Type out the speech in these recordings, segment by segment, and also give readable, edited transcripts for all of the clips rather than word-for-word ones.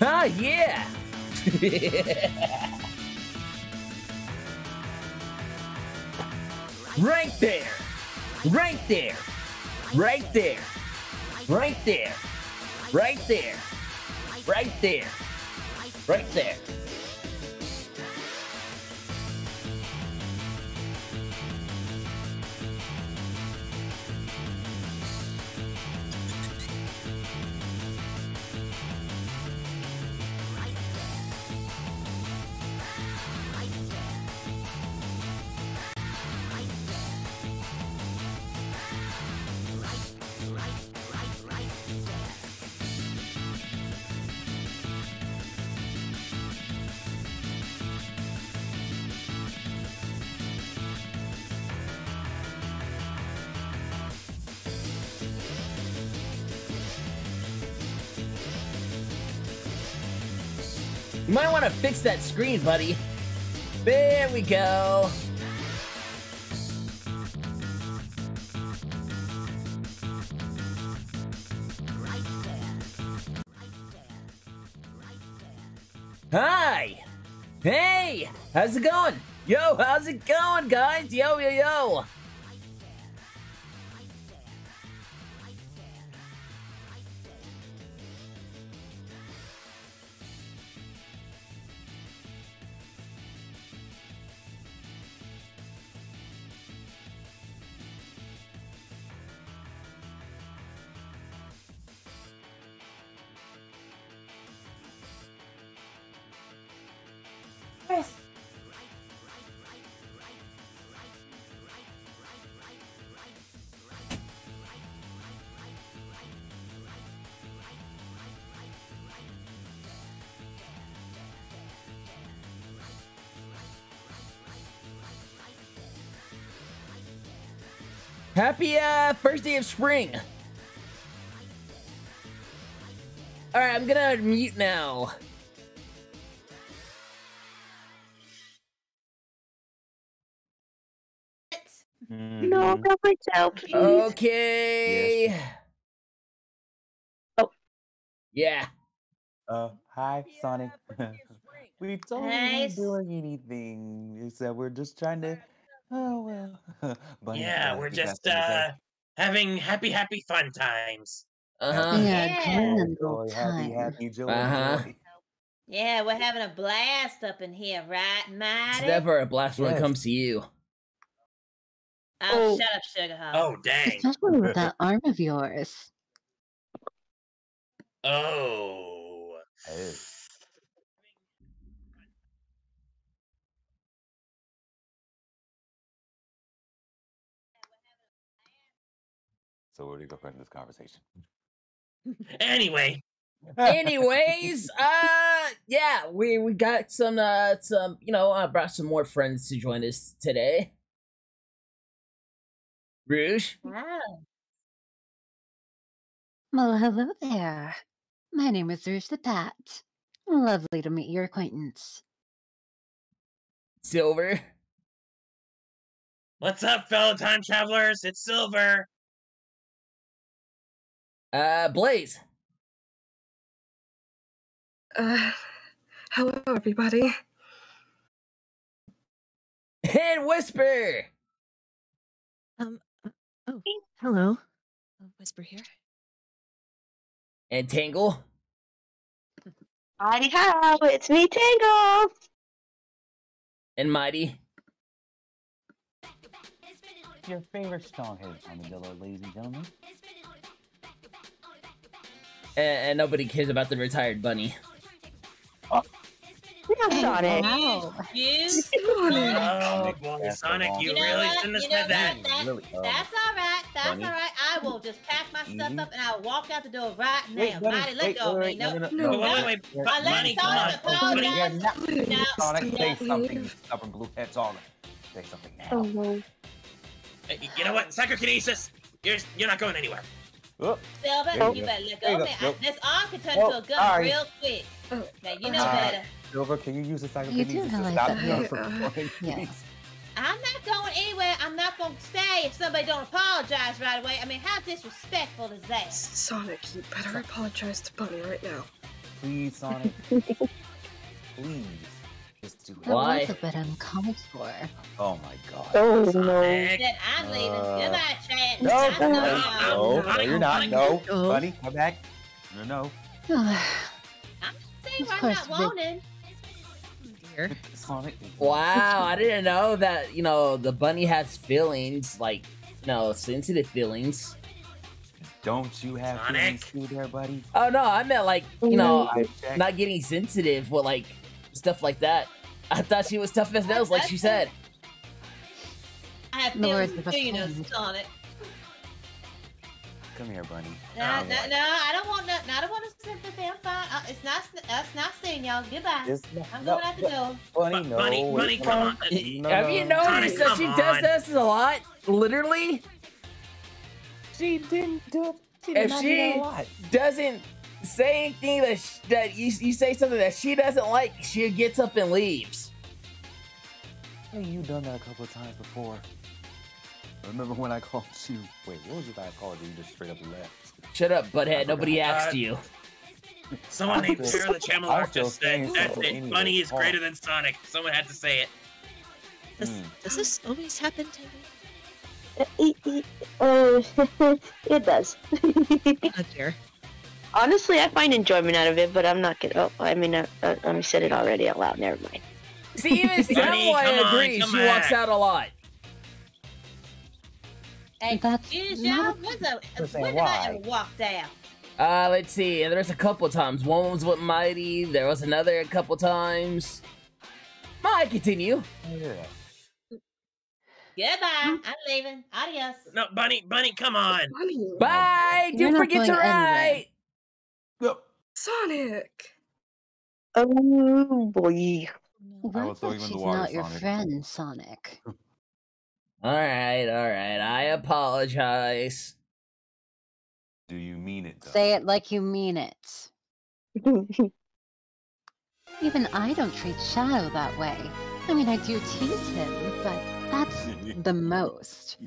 Ah, yeah! Right there! Right there! Right there! Right there! Right there! Right there! Right there! You might want to fix that screen, buddy. There we go. Right there. Right there. Right there. Hi! Hey! How's it going? Yo, how's it going, guys? Yo, yo, yo! Happy first day of spring. All right, I'm gonna mute now. No, not myself, please. Okay. Yes. Oh. Yeah. Hi, Sonic. We don't nice. Doing anything. Except we're just trying to. Oh well. Bunny, yeah, we're just having happy fun times. Yeah, joy, happy joy. Yeah, we're having a blast up in here, right, Maddie? It's never a blast when it comes to you. Oh, shut up, Sugar Hop. Oh, dang! What's wrong with that arm of yours? Oh. Hey. So where do you go from this conversation? Anyway. Anyways, yeah, we got some brought some more friends to join us today. Rouge. Wow. Well, hello there. My name is Rouge the Pat. Lovely to meet your acquaintance. Silver. What's up, fellow time travelers? It's Silver. Blaze. Hello, everybody. And Whisper. Oh, hello. Whisper here. And Tangle. Mighty how, it's me, Tangle. And Mighty. Your favorite stronghold on the pillow, ladies and gentlemen. And nobody cares about the retired bunny. Oh. Hey, Sonic. Wow. Oh, Sonic, you really shouldn't have said that. That's all right. That's all right. I will just pack my stuff up and I'll walk out the door right now. Bunny, let go of me. No. Bunny, come on. Bunny, Sonic, say something. Stubborn blue heads on it. Say something now. Oh, no. You know what? Psychokinesis. You're not going anywhere. Silver, you better let go. This arm can turn into a gun real quick. Now you know better. Silver, can you use the psychokinesis to stop me? Yes. I'm not going anywhere. I'm not going to stay if somebody don't apologize right away. I mean, how disrespectful is that? Sonic, you better apologize to Bunny right now. Please, Sonic. Please. Just do it. Why? That was a bit uncomfortable. Oh my god. Oh Sonic. No. I'm leaving. Goodbye, chat. No, you're not. No. Bunny, come back. No. I'm saying I'm not wanted. Sonic. Wow, I didn't know that, you know, the bunny has feelings, like, you know, sensitive feelings. Don't you have Sonic feelings too there, buddy? Oh, no, I meant, like, you know, not getting sensitive with, like, stuff like that. I thought she was tough as nails, like she said. I have feelings too, you know, Sonic. Come here, bunny. No, I don't want nothing. I don't want to sit there and fight. It's not. That's not saying y'all. Goodbye. I'm going out the door. Bunny, no. Bunny, come on. Have you noticed that she does this a lot? Literally. She didn't do it. If she doesn't say anything that you say something that she doesn't like, she gets up and leaves. Hey, you've done that a couple of times before. Remember when I called you? Wait, what was it I called you? You just straight up left. Shut up, butthead. Nobody asked you. Someone named Sarah the Chamelark just said, that's it, Bunny is greater than Sonic. Someone had to say it. Does this always happen to me? It does. Honestly, I find enjoyment out of it, but I'm not gonna. Oh, I mean, I said it already out loud. Never mind. See, even someone agrees. She walks out a lot. Hey, excuse y'all, when did I ever walk down? Let's see, there's a couple times. One was with Mighty, there was another a couple times. I continue. Yeah. Goodbye, I'm leaving. Adios. No, Bunny, come on. Bye, don't forget to ride. No. Sonic. Oh, boy. Why thought she's not your friend, Sonic? All right. I apologize. Do you mean it, though? Say it like you mean it. Even I don't treat Shadow that way. I mean, I do tease him, but that's the most.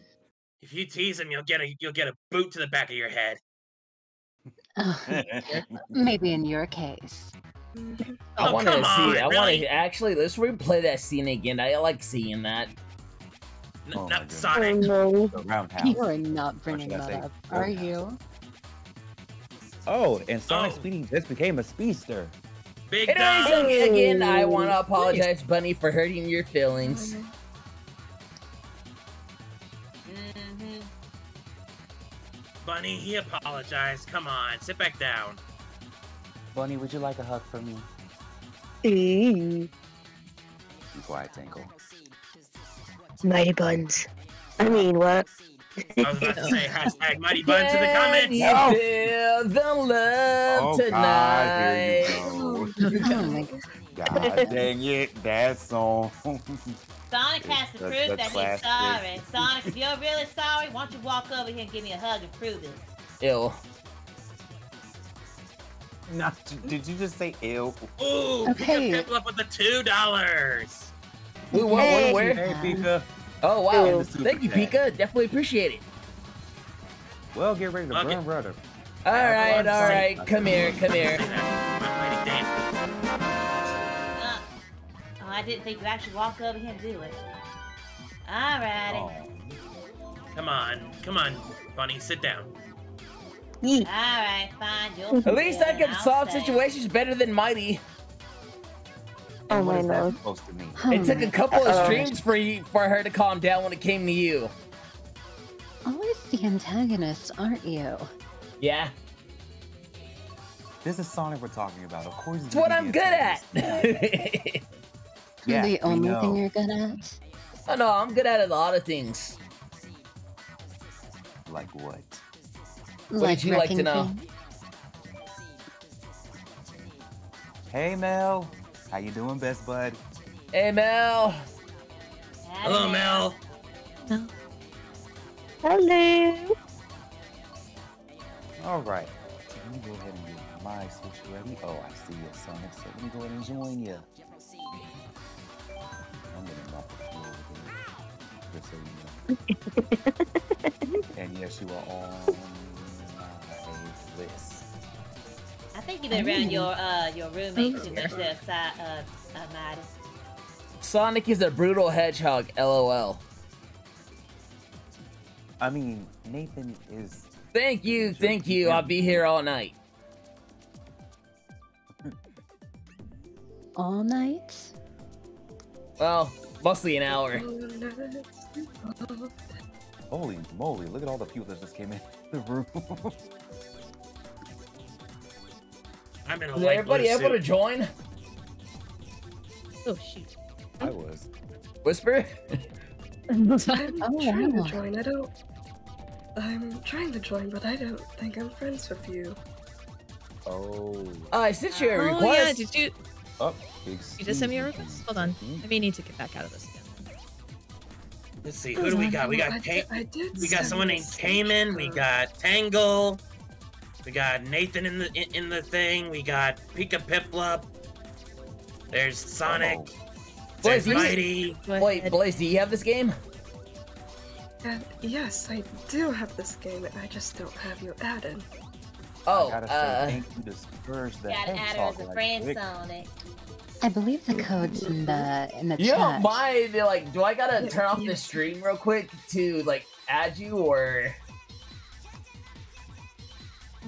If you tease him, you'll get a boot to the back of your head. Maybe in your case. I want to see. I want to actually. Let's replay that scene again. I like seeing that. Oh not Sonic. Oh, no. You are not bringing that up, are you? Oh, and Sonic Speedy just became a speedster. Big dog. Again, I want to apologize, Bunny, for hurting your feelings. Bunny, he apologized. Come on, sit back down. Bunny, would you like a hug from me? Be quiet, Tangle. Mighty Buns. I mean, what? I was about to say hashtag Mighty Buns in the comments. You feel the love tonight. God, here you go. God dang it, that song. Sonic has to prove that he's sorry. Sonic, if you're really sorry, why don't you walk over here and give me a hug and prove it? Ew. Nah, did you just say ew? Ooh, okay. People up with the $2. Ooh, where? Hey, Pika. Oh, wow. Thank you, Pika. Definitely appreciate it. Well, get ready to burn, brother. All right. Come here. I didn't think you'd actually walk over here and do it. All righty. Oh. Come on, Bunny. Sit down. All right, fine. At least I can solve situations better than Mighty. Oh, what is that supposed to mean? It took a couple of streams for her to calm down when it came to you. Always the antagonist, aren't you? Yeah. This is Sonic we're talking about. Of course, it's what I'm good at. Yeah, the only thing you're good at? Oh no, I'm good at a lot of things. Like what? What would you like to know? Hey, Mel. How you doing, best bud? Hey, Mel. Hello, Mel. Hello. All right. So let me go ahead and get my Switch ready. Oh, I see you, Sonic. So let me go ahead and join you. I'm going to knock the floor. And yes, you are on my list. I think you've been around your roommates too much there, Mad. Sonic is a brutal hedgehog, LOL. I mean, Nathan is... Thank you, thank you. I'll be here all night. All night? Well, mostly an hour. Holy moly, look at all the people that just came in the room. I'm in a light blue suit. Is everybody able to join? Oh, shoot. I was. Whisper? I'm trying to join, but I don't think I'm friends with you. Oh. I sent you a request. Oh, yeah, did you... Oh, you just sent me a request? Hold on. I may need to get back out of this again. Let's see, who do we got? We got someone named Taman. We got Tangle. We got Nathan in the thing. We got Pika Piplup. There's Sonic. There's Mighty. Wait, Blaze, do you have this game? Yes, I do have this game. I just don't have you added. Oh, thank you to Spurs that got added as a friend, Sonic. I believe the code's in the chat. You don't mind, like, do I gotta turn off the stream real quick to like add you or?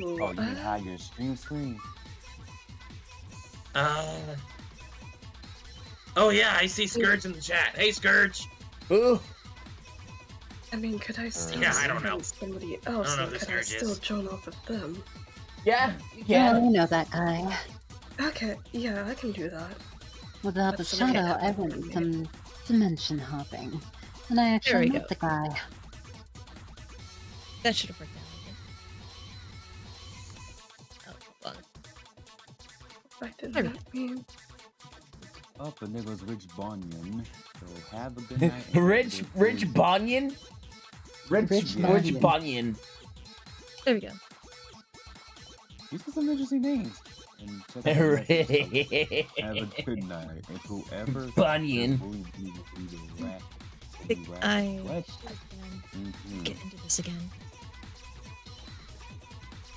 Oh, you can hide your stream screen. Oh yeah, I see Scourge in the chat. Hey, Scourge. Ooh. I mean, could I still? Yeah, I don't know. Somebody else? I don't know who Scourge is. Could I still join off of them? Yeah. Yeah. I know that guy. Okay, yeah, I can do that. Without the shadow, I went some dimension hopping. And I actually met the guy. That should have worked out. Oh, hold on. I did not mean... Up, and there was Rich Bonyon. So have a good night. Rich Bonyon. There we go. These are some interesting names. Have a good night, and whoever Bunyan. I can get into this again.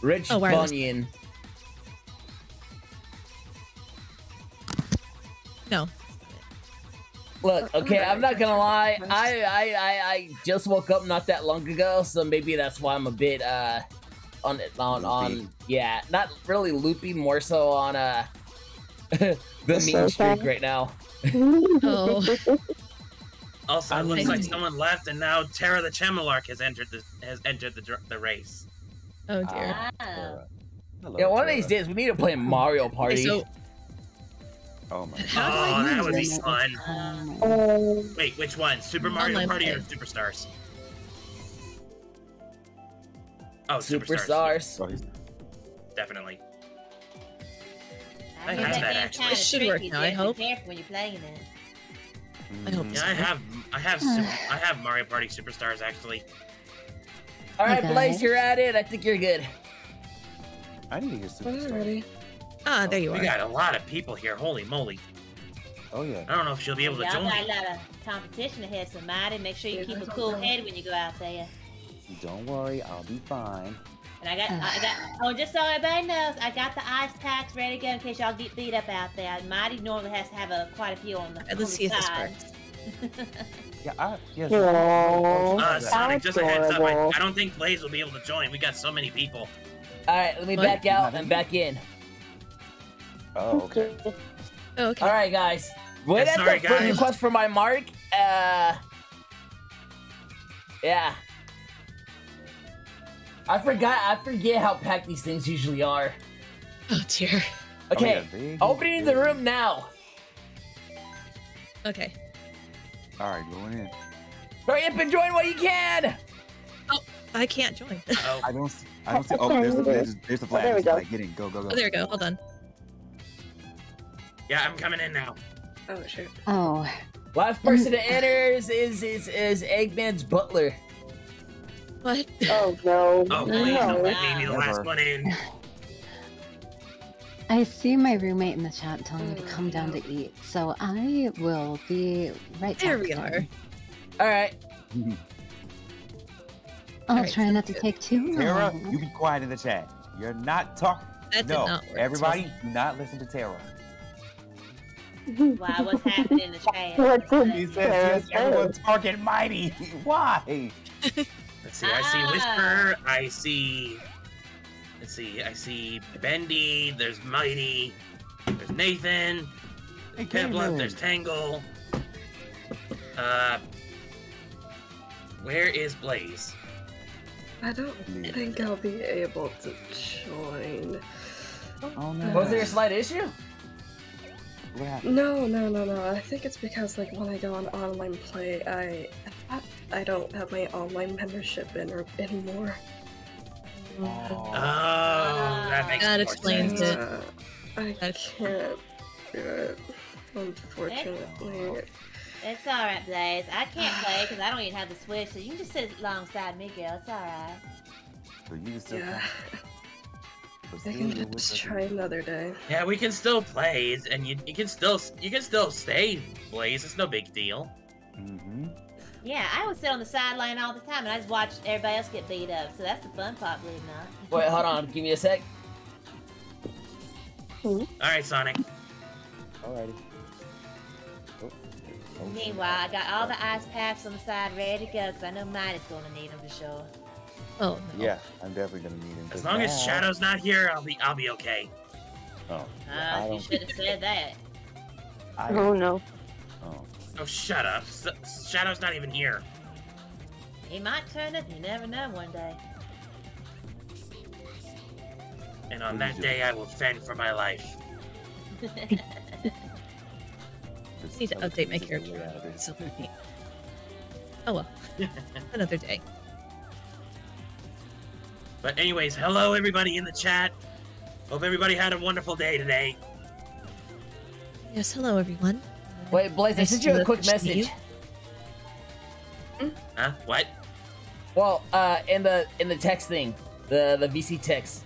Rich Bunyan. No. Look, okay, I'm not gonna lie. I just woke up not that long ago, so maybe that's why I'm a bit yeah, not really loopy, more so on the mean streak right now. Oh. Also, it looks like someone left, and now Terra the Chemelark has entered the race. Oh dear. Yeah, one of these days we need to play Mario Party. So... Oh my god, that would be fun. Wait, which one? Super Mario Party or Superstars? Oh, Superstars. Definitely. I have that actually. It should work now, I hope. When you're playing it. I hope so. I have Mario Party Superstars actually. All right, Blaze, you're at it. I think you're good. I need to get Superstars. Ah, there you are. We got a lot of people here. Holy moly. Oh yeah. I don't know if she'll be able to join. Y'all got a lot of competition ahead, so Maddie, make sure you keep a cool head when you go out there. Don't worry, I'll be fine. And I got, oh, just so everybody knows, I got the ice packs ready to go in case y'all get beat up out there. Mighty normally has to have quite a few on the side. Let's see if this works. Sonic, just a heads up, I don't think Blaze will be able to join. We got so many people. All right, let me back out and back in. Oh, okay. All right, guys. Wait, sorry, guys. Put request for my mark. Yeah. I forget how packed these things usually are. Oh dear. Okay, opening the room now. Okay. All right, going in. Hurry up and join while you can. Oh, I can't join. Uh-oh. I don't see. Oh, there's the flag. Oh, there we go. Get in. Go, go, go. Oh, there we go. Hold on. Yeah, I'm coming in now. Oh shit. Oh. Last person that enters is Eggman's butler. What? Oh no! Oh please, don't let me be the last one in. I see my roommate in the chat telling me to come down to eat, so I will be right there. We are. All right. I'll try not to take too long. Tara, you be quiet in the chat. You're not talking. That no, did not work. Everybody, do not listen to Tara. Why? What's happening in the chat? He says everyone's talking mighty. Why? Let's see. I see Whisper. I see. Let's see. I see Bendy. There's Mighty. There's Nathan. There's Piplup. There's Tangle. Where is Blaze? I don't think I'll be able to join. Oh, no. Was there a slight issue? No. I think it's because like when I go on online play, I don't have my online membership in or anymore. Oh, that explains it. I can't do it, unfortunately. It's alright, Blaze. I can't play because I don't even have the Switch, so you can just sit alongside me, girl. It's alright. But you can still I can just try another day. Yeah, we can still play, and you can still stay, Blaze. It's no big deal. Mm-hmm. Yeah, I would sit on the sideline all the time, and I just watch everybody else get beat up. So that's the fun part, believe it or not. Wait, hold on. Give me a sec. All right, Sonic. Alrighty. Meanwhile, I got all the ice packs on the side ready to go, because I know mine is going to need them for sure. Oh, no. Yeah, I'm definitely going to need them. As long as Shadow's not here, I'll be okay. Oh. You should have said that. Oh, no. Oh, shut up. Shadow's not even here. He might turn up. You never know one day. And on that day, I will fend for my life. I need to update my character. Oh well. Another day. But anyways, hello everybody in the chat. Hope everybody had a wonderful day today. Yes, hello everyone. Wait, Blaze, I sent you a quick message. Huh? What? Well, in the text thing. The VC text.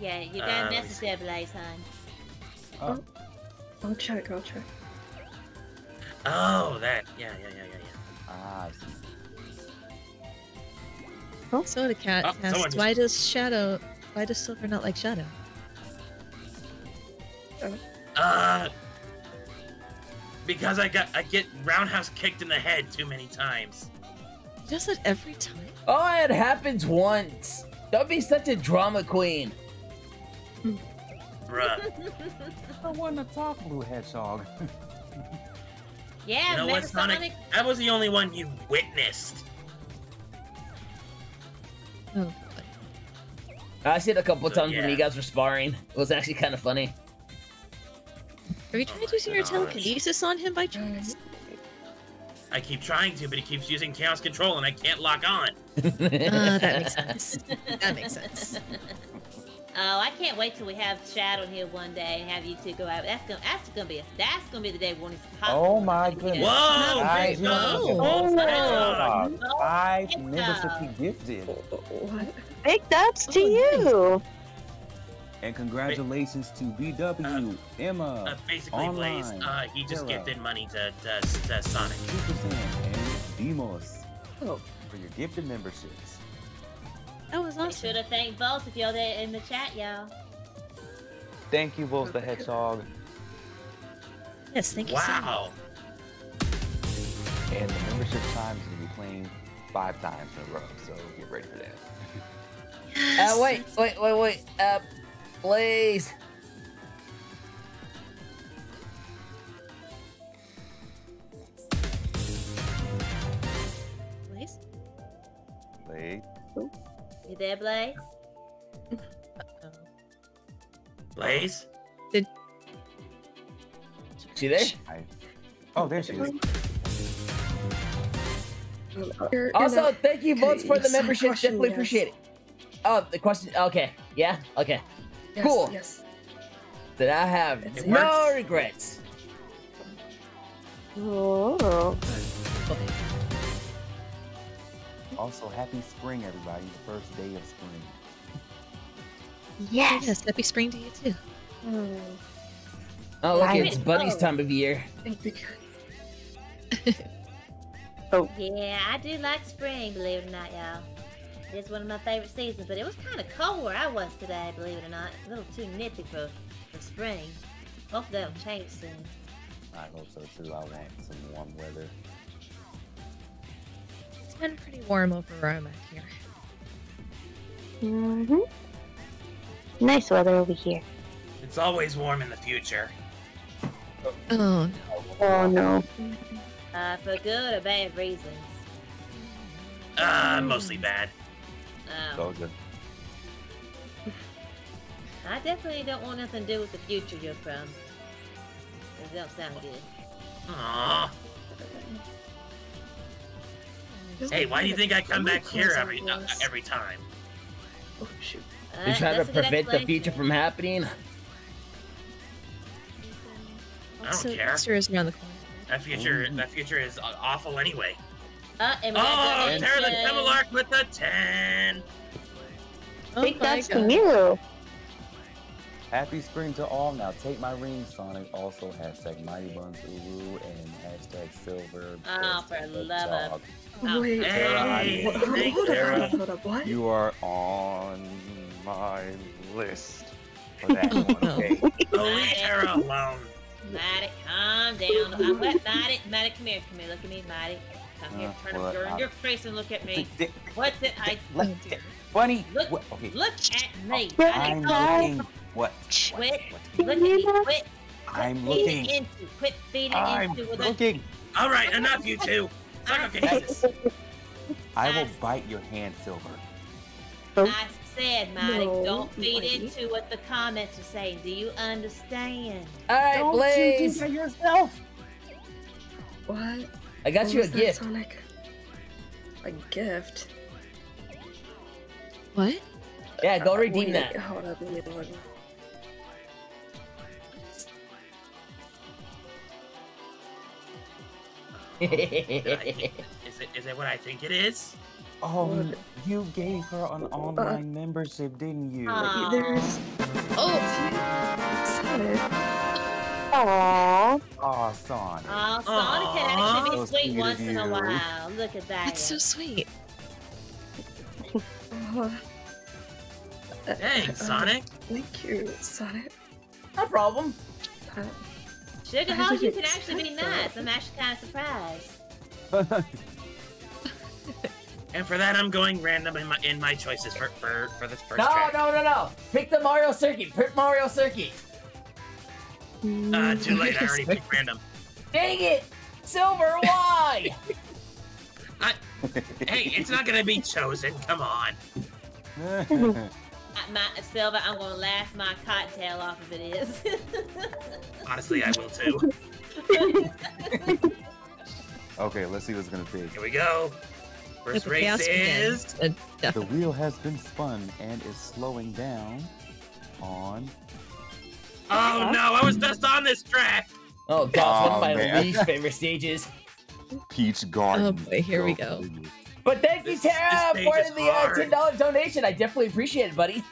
Yeah, you got a message there, Blaze, hon. Oh. I'll check. Oh, that. Yeah. Ah, I see. Oh. Soda Cat asks, why does Silver not like Shadow? Because I get roundhouse kicked in the head too many times. He does it every time? Oh, it happens once. Don't be such a drama queen. Bruh. I want to talk, Blue Hedgehog. Yeah, you know what, Sonic? I was the only one you witnessed. Oh, God. I see it a couple of times when you guys were sparring. It was actually kind of funny. Are you trying to use your telekinesis on him by chance? I keep trying to, but he keeps using chaos control, and I can't lock on. That makes sense. That makes sense. Oh, I can't wait till we have Shadow here one day and have you two go out. That's gonna be the day when it's hot. Oh my goodness! Whoa! No. 5 members to be gifted. What? Big ups to you. And congratulations to BW, Emma. Basically, Blaze. He just gifted money to Sonic. And Demos for your gifted memberships. That was awesome. We should have thanked Vols if y'all there in the chat, y'all. Thank you, Vols the Hedgehog. Yes, thank you so much. And the membership time is going to be playing 5 times in a row, so get ready for that. Yes. Wait. Blaze. Blaze? Oh. You there, Blaze? Uh-oh. Blaze? She there? Oh, there she is. Also, thank you both for the membership. Definitely appreciate it. Oh, the question. Okay. Yeah? Okay. Yes, cool. Yes. Did I have no regrets? Oh. Okay. Also, happy spring, everybody. The first day of spring. Yes, happy spring to you, too. Oh, look, it's Bunny's time of year. Yeah, I do like spring, believe it or not, y'all. It's one of my favorite seasons, but it was kind of cold where I was today, believe it or not. A little too nippy for spring. Hope that'll change soon. I hope so too. I want some warm weather. It's been pretty warm over Rome out here. Mm-hmm. Nice weather over here. It's always warm in the future. Oh, oh no. For good or bad reasons? Mostly bad. It's all good. I definitely don't want nothing to do with the future you're from. It don't sound good. Aww. Hey, why do you think I come back here every time? Oh, shoot. You trying to prevent the future from happening? I don't care. Future is around the corner. That future is awful anyway. Oh, tear the Temelark with a 10! Big thanks to you! Happy spring to all now. Take my ring, Sonic. Also, hashtag Mighty Buns Uru and hashtag Silver. Oh, for love of... Oh, wait. Hey, Sarah, you are on my list for that one, okay? Oh, leave Sarah alone. Maddie, calm down. I'm with Maddie. Maddie, come here, look at me, Maddie. Come here, turn around your face and look at me. What did I do? Bunny, look at me. I'm looking. What? Quit. Look at me. Quit. I'm looking. Quit feeding into it. I'm looking. All right, enough, you two. I will bite your hand, Silver. I said, Maddie, don't feed into what the comments are saying. Do you understand? All right, Blaze. Don't you do that yourself. What? I got you a gift. Sonic? A gift? What? Yeah, go redeem that. Hold up, hold on. Is it what I think it is? Oh, you gave her an online membership, didn't you? There's... Aww. Aw, Sonic. Aw, Sonic can actually be sweet once in a while. Look at that. That's so sweet. Thanks, Sonic. Thank you, Sonic. No problem. Sugar House, you can actually be nice. I'm actually kind of surprised. And for that, I'm going random in my choices for this first track. No. Pick the Mario Circuit. Pick Mario Circuit. Too late, I already picked random. Dang it! Silver, why? Hey, it's not gonna be chosen, come on. Silver, I'm gonna laugh my cocktail off if it is. Honestly, I will too. Okay, let's see what's gonna be. Here we go. First race is... The wheel has been spun and is slowing down on... Oh no, I was just on this track! Oh god, one of my least favorite stages. Peach Garden. Oh boy, here we go. But thank you, Tara, for the $10 donation. I definitely appreciate it, buddy.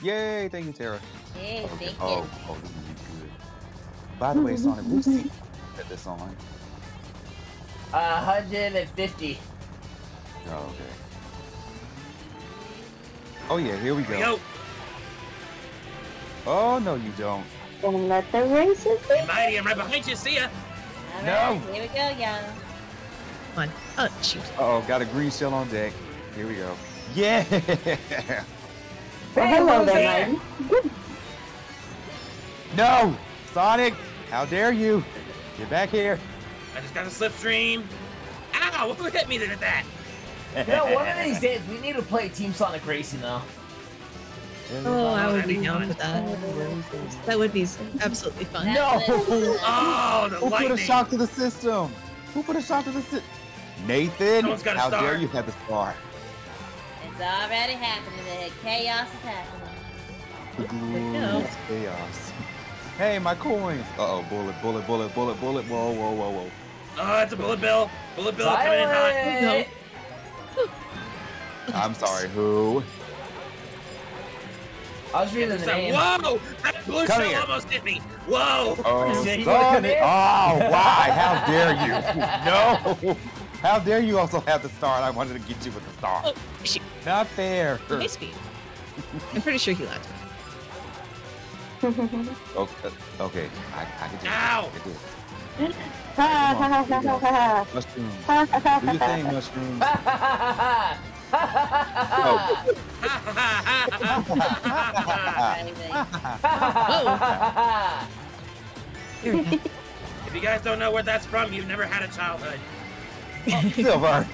Yay, thank you, Tara. Yay, thank you. Oh, this is good. By the way, Sonic, we'll see this online. 150. Oh, okay. Oh yeah, here we go. Here we go. Oh, no, you don't. Don't let the races be. Hey, Mighty, I'm right behind you. See ya. All right, no. Here we go, y'all. Come on. Oh, shoot. Uh-oh, got a green shell on deck. Here we go. Yeah. Hello there, Mighty. No, Sonic, how dare you? Get back here. I just got a slipstream. Ow, what hit me at that? No, one of these days, we need to play Team Sonic Racing, though. Oh, I would be down with that. That would be absolutely fun. No! Oh, the lightning! Who put a shock to the system? Nathan, how dare you have a star? It's already happening. Chaos is happening. The gloom is chaos. Hey, my coins! Uh-oh, bullet. Whoa. Oh, it's a bullet bill. Bullet bill coming in hot. No. I'm sorry, who? I was reading the name. Whoa! That blue shell almost hit me! Whoa! Oh, Sonic! Oh, why? How dare you? No! How dare you also have the star and I wanted to get you with the star. Oh, shoot. Not fair. High speed. I'm pretty sure he likes me. Okay, I can do it. Ow! I can do it. Mushroom. Do your thing, Mushroom. If you guys don't know where that's from, you've never had a childhood. Silver.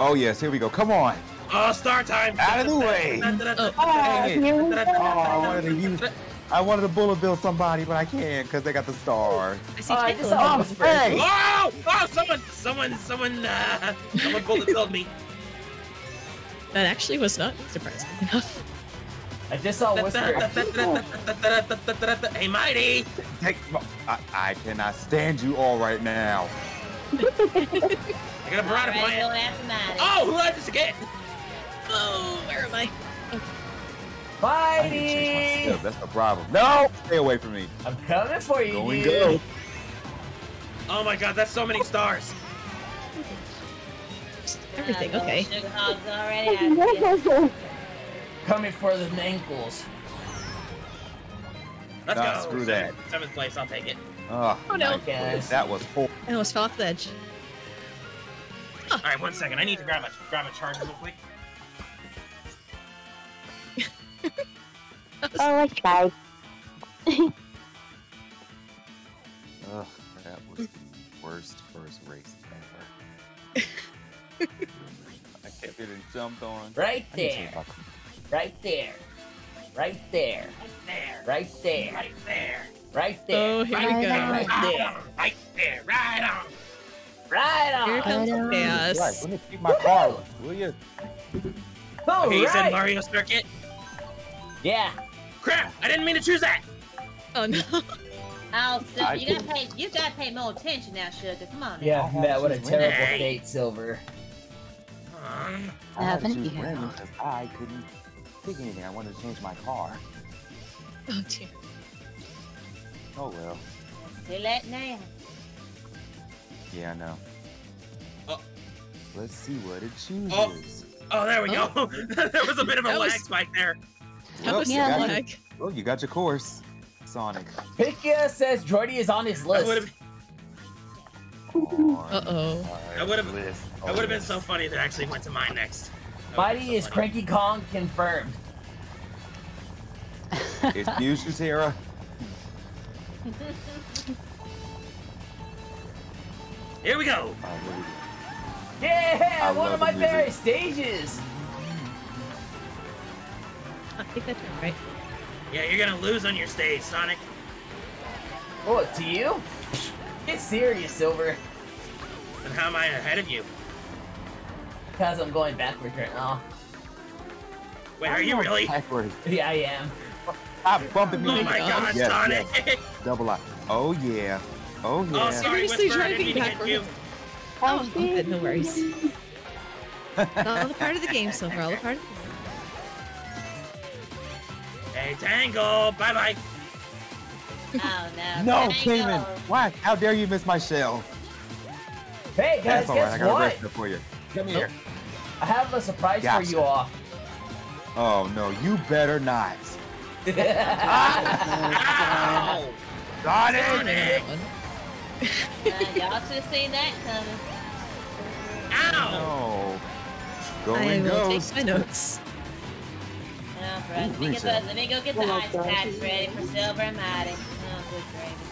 Oh yes, here we go. Come on. Oh, star time! Out of the way! I wanted to bullet bill somebody, but I can't because they got the star. Someone bullet billed me. That actually was not surprising enough. I just saw Whisper. Hey, Mighty! I cannot stand you all right now. I got a barada point. Oh, who did I just get? Oh, where am I? Mighty! Oh, that's the problem. No! Stay away from me. I'm coming for you, dude. Oh my god, that's so many stars. Everything, okay. Coming for the ankles. Let's go. Screw that. 7th place, I'll take it. Oh no. That was horrible. I almost fell off the edge. Huh. Alright, one second. I need to grab a charge real quick. Oh, I tried. Ugh, that was the worst first race ever. I kept getting jumped on. Right there. Right there. Right there. Right there. Right there. Right there. Oh, here we go. Right there. Right there. Right on. Right on. Here comes chaos. Right. Let me keep my car. Will you? Oh, okay, you said Mario Circuit? Yeah. Crap! I didn't mean to choose that! Oh no. Oh, so you gotta pay more attention now, Sugar. Come on. Yeah, Matt, what a terrible fate, Silver. I couldn't pick anything. I wanted to change my car. Oh dear. Oh well. Too late now. Yeah, I know. Oh. Let's see what it chooses. Oh, there we go. There was a bit of a lag spike there. Well, you got your course, Sonic. Pickia says Jordy is on his list. Uh-oh. That would have been so funny if it actually went to mine next. Mighty is Cranky Kong confirmed. It's you, Sutera. Here we go. Yeah, one of my favorite stages. I think that's right. Yeah, you're gonna lose on your stage, Sonic. What, to you? Get serious, Silver. Then how am I ahead of you? Because I'm going backwards right now. Wait, are you really? Backwards. Yeah, I am. I'm bumping me. Oh my god, yes, Sonic! Yes. Double up. Oh yeah. Oh yeah. Oh, sorry, Whisper, I didn't mean to hit you. Oh, good, no worries. All the part of the game, Silver, all the part of the game. Hey, Tangle! Bye-bye! Oh, no. No, Cayman! Why? How dare you miss my shell? Hey, guys, guess what? I got a for you. Come here. I have a surprise for you all. Oh, no. You better not. Ow! Got it! Y'all should have seen that coming. Ow! No. I will take my notes. Oh, let me go get the ice packs ready for Silver and Mighty. Oh, good gravy.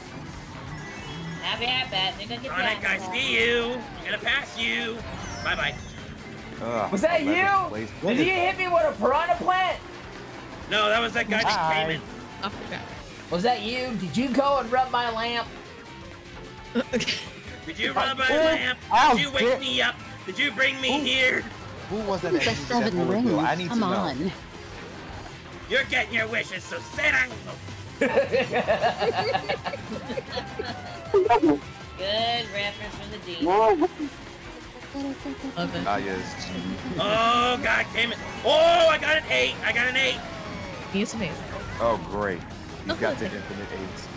I'll be right back. Let me go get the ice packs. I see you. I'm gonna pass you. Bye bye. Was that you? Did you hit me with a piranha plant? No, that was that guy that came in. I forgot. Was that you? Did you go and rub my lamp? Did you rub my lamp? Did you wake me up? Did you bring me here? Who was that? I need to know. You're getting your wishes, so sit down. Good reference from the G. Yes, G. Oh god, came it. Oh, I got an 8. I got an 8. He's amazing. Oh great. You've got the infinite AIDS.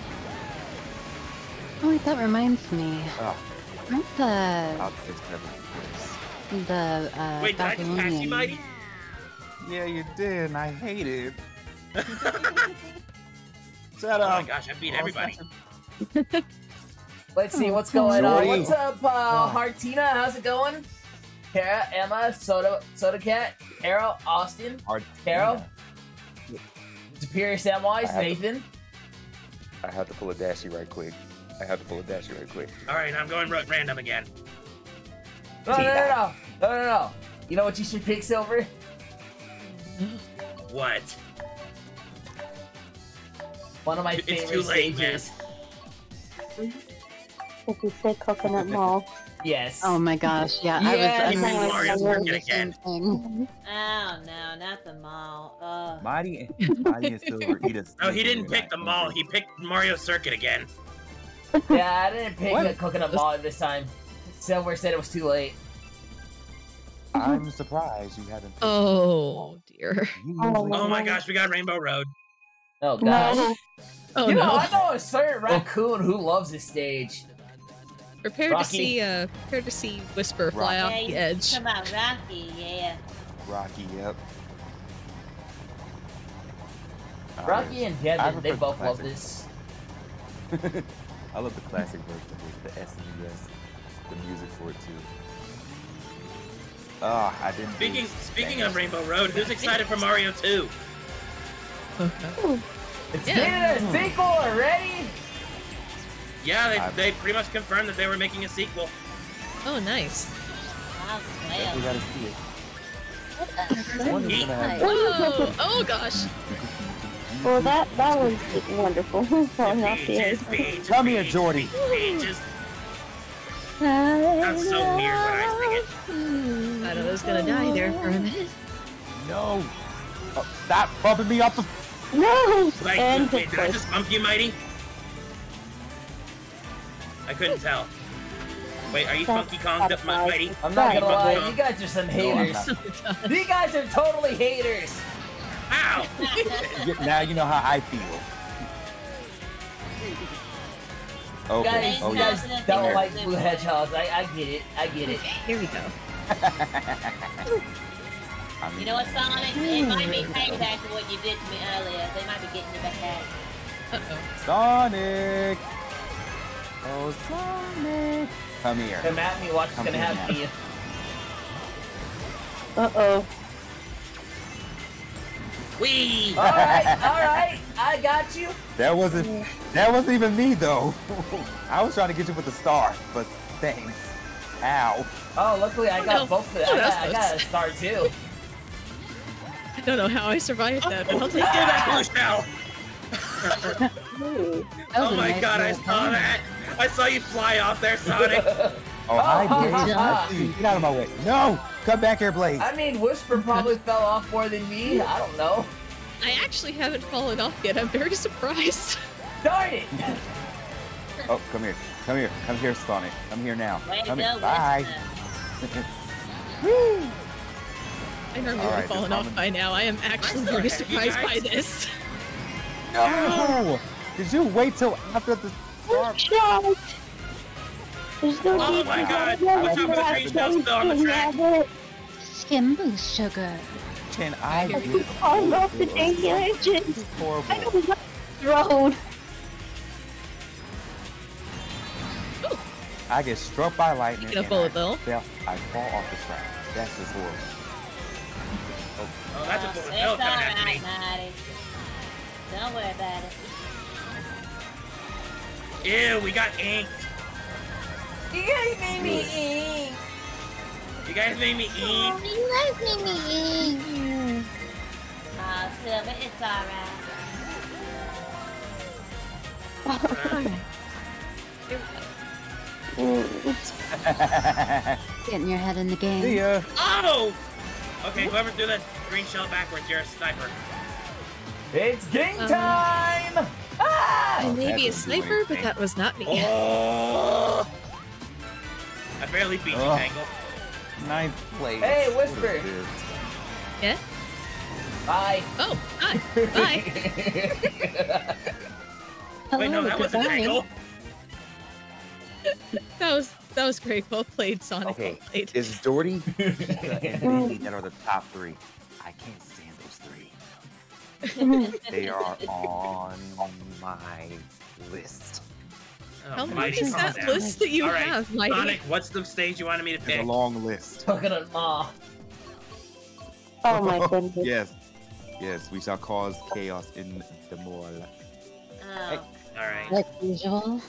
Oh, wait, that reminds me. Oh. Aren't the wait, did I just pass you, Mighty? Yeah, you did, and I hate it. Set up. Oh my gosh, I beat everybody. Let's see what's going on. What's up, Hartina? How's it going? Kara, Emma, Soda Cat, Arrow, Austin, Carol, Superior Samwise, Nathan. I have to pull a dashy right quick. Alright, I'm going random again. No. You know what you should pick, Silver? What? One of my favorite stages. Did you say Coconut Mall? Yes. Oh my gosh, yeah. Yes. I was working again. Oh no, not the mall. Mighty and Silver eat us. No, he didn't pick the mall. He picked Mario Circuit again. Yeah, I didn't pick the Coconut Mall this time. Silver said it was too late. I'm surprised you haven't. Oh dear. Oh my gosh, we got Rainbow Road. Oh gosh. No. Oh, you know, I know a certain raccoon who loves this stage. Prepare to see Whisper fly off the edge. Come on, Rocky, Rocky, yep. Rocky and Devin, they both love this. I love the classic version with the S and the S, the music for it too. Ah, I didn't. Speaking of Rainbow Road, who's excited for Mario 2? Okay. It's getting a sequel already. Yeah, they pretty much confirmed that they were making a sequel. Oh, nice. Wow, we gotta see it. Oh gosh. Well, that was wonderful. Tell me a Jordy. That's so weird when I sing it. I thought I was gonna die there for a minute. No. Oh, stop bumping me off the. No. Like, wait, did I just bump you, Mighty? I couldn't tell. Wait, are you Funky Kong'd up, Mighty? I'm not gonna lie, you guys are some haters. You guys are totally haters! Ow! Now you know how I feel. Okay, guys, oh yeah. You guys don't like blue hedgehogs, I get it, Here we go. You know what, Sonic? They might be paying back for what you did to me earlier. They might be getting you back at it. Uh-oh. Sonic! Oh, Sonic! Come here. Come at me, watch what's gonna happen to you. Uh-oh. Wee! Alright, I got you! That wasn't even me, though. I was trying to get you with the star, but thanks. Ow. Oh, luckily I got both of them. I got a star, too. I don't know how I survived that, but I'll take it out. Oh my god, I saw that! I saw you fly off there, Sonic! I did. Get out of my way. No! Come back here, Blaze. I mean, Whisper probably fell off more than me. I don't know. I actually haven't fallen off yet. I'm very surprised. Darn it! Oh, come here. Come here, Sonic. Come here now. Come here. Bye! Woo! I normally would have fallen off by now. I am actually very surprised by this. No! Did you wait till after the storm? No! There's no need my god! What's up with the tree? Still on the track! Skimble sugar. Can I get all off the dang engines? Horrible. I don't like the road. Ooh. I get struck by lightning and I fall off the track. That's just horrible. Oh, that's a bullet bill coming at me. Don't worry about it. Ew, we got inked. You guys made me ink. You guys made me ink. Oh, Silver, it's alright. Getting your head in the game. See ya. Oh! Okay, whoever threw that green shell backwards, you're a sniper. It's game time! Ah! I may be a sniper, but that was not me. Oh! I barely beat you, Tangle. 9th place. Hey, Whisper! Yeah? Bye. Oh, hi. Bye. Hello, wait, no, that was an angle. That was great. Well played, Sonic. Okay. Well played. Is Doherty and that are the top three? I can't stand those three. They are on my list. Oh, how many is that list that you have, Mighty? Sonic, what's the stage you wanted me to pick? It's a long list. Coconut Law. Oh my goodness. Yes. Yes, we shall cause chaos in the mall. Oh. Alright. Like usual.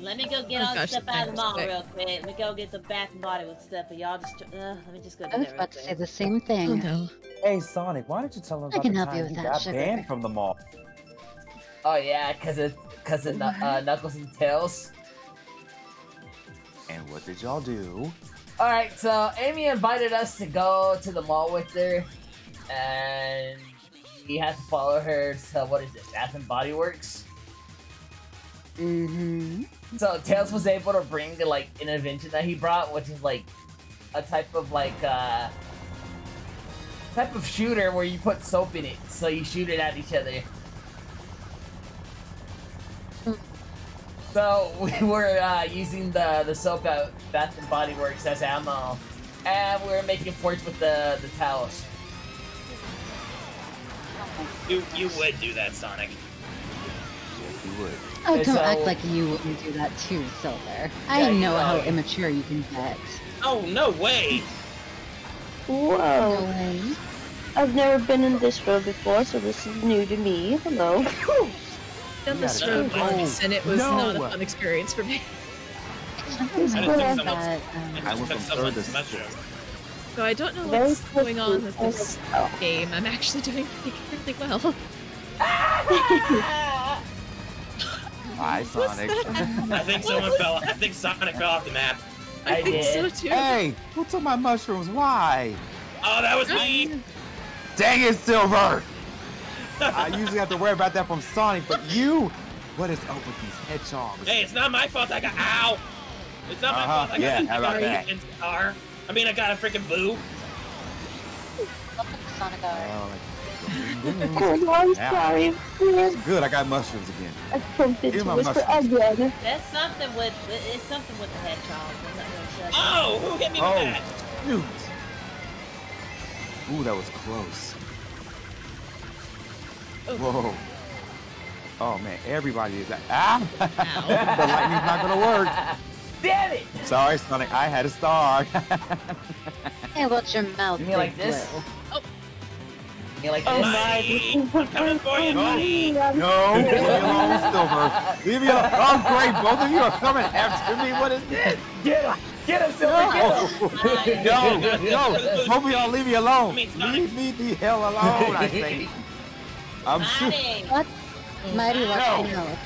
Let me go get all the stuff out of the mall real quick. Let me go get the Bath and Body Works stuff, but y'all just let me just go do that real quick. I was about to say the same thing. Oh, no. Hey Sonic, why don't you tell them about the time you got banned from the mall? Oh yeah, cause of Knuckles and Tails. And what did y'all do? Alright, so Amy invited us to go to the mall with her, and we had to follow her to, what is it, Bath and Body Works? Mm-hmm. So Tails was able to bring, like, an invention that he brought, which is, like, a type of, like, type of shooter where you put soap in it, so you shoot it at each other. So we were using the soap at Bath and Body Works as ammo, and we were making forts with the towels. You would do that, Sonic. Yes, you would. Oh, and don't act like you wouldn't do that too, Silver. I know how immature you can get. Oh, no way! Whoa. No way. I've never been in this road before, so this is new to me. Hello. And it was not a fun experience for me. So I don't know what's going on with this game. I'm actually doing really well. Hi, Sonic. I think Sonic fell off the map. I think so too. Hey, who took my mushrooms? Why? Oh, that was me. Dang it, Silver! I usually have to worry about that from Sonic, but you? What is up with these hedgehogs? Hey, it's not my fault I got ow! It's not my fault I got a star. I mean, I got a freaking boo. Sonic I'm sorry. Good, I got mushrooms again. That's something with the hedgehog. Oh, who hit me with that? Dude. Ooh, that was close. Ooh. Whoa. Oh man, everybody is the lightning's not gonna work. Damn it! Sorry, Sonic, I had a star. Hey, watch your mouth. You mean like this? Oh. You mean like this? Buddy. I'm coming for you, buddy! No, leave me alone, Silver. Leave me alone. Oh great, both of you are coming after me. What is this? Get him, Silver, get him! No, hope y'all leave me alone. Leave me the hell alone, I think. I'm shooting. What? Mighty, watch me out.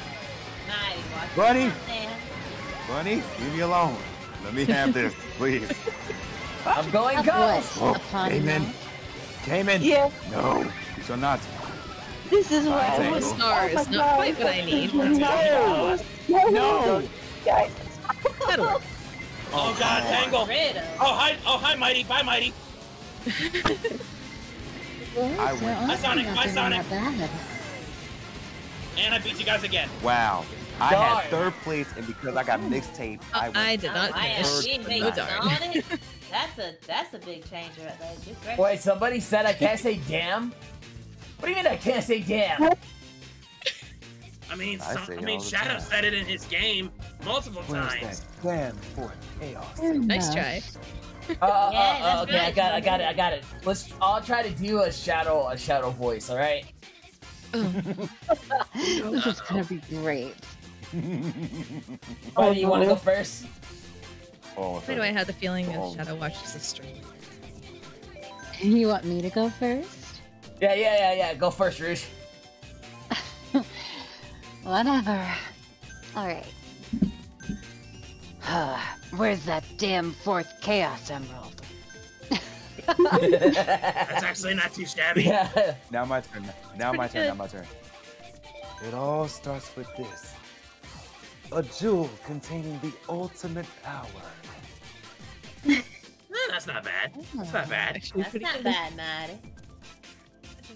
Bunny! Bunny, leave me alone. Let me have this, please. I'm going ghost! Oh, Cayman! Cayman! Yeah. No, you shall not. This is what I want. Star is not quite what I need. No! No! Guys. That'll work. Oh, God, Tangle! Oh, hi, Mighty! Bye, Mighty! Bye, Sonic! Bye, Sonic! And I beat you guys again. Wow. I had third place, and because I got mixtape, I did not finish. That's a big change right there. Wait, somebody said I can't say damn? What do you mean I can't say damn? I mean Shadow said it in his game multiple times. Damn for chaos. Nice try. Okay, I got it. Let's all try to do a shadow voice, all right? This is gonna be great. Oh, you want to go first? Why do I have the feeling of Shadow watches this stream? You want me to go first? Yeah. Go first, Rouge. Whatever. All right. Where's that damn fourth Chaos Emerald? That's actually not too shabby. Yeah. Now my turn. It all starts with this. A jewel containing the ultimate power. That's not bad. That's not bad. That's not bad, Maddie.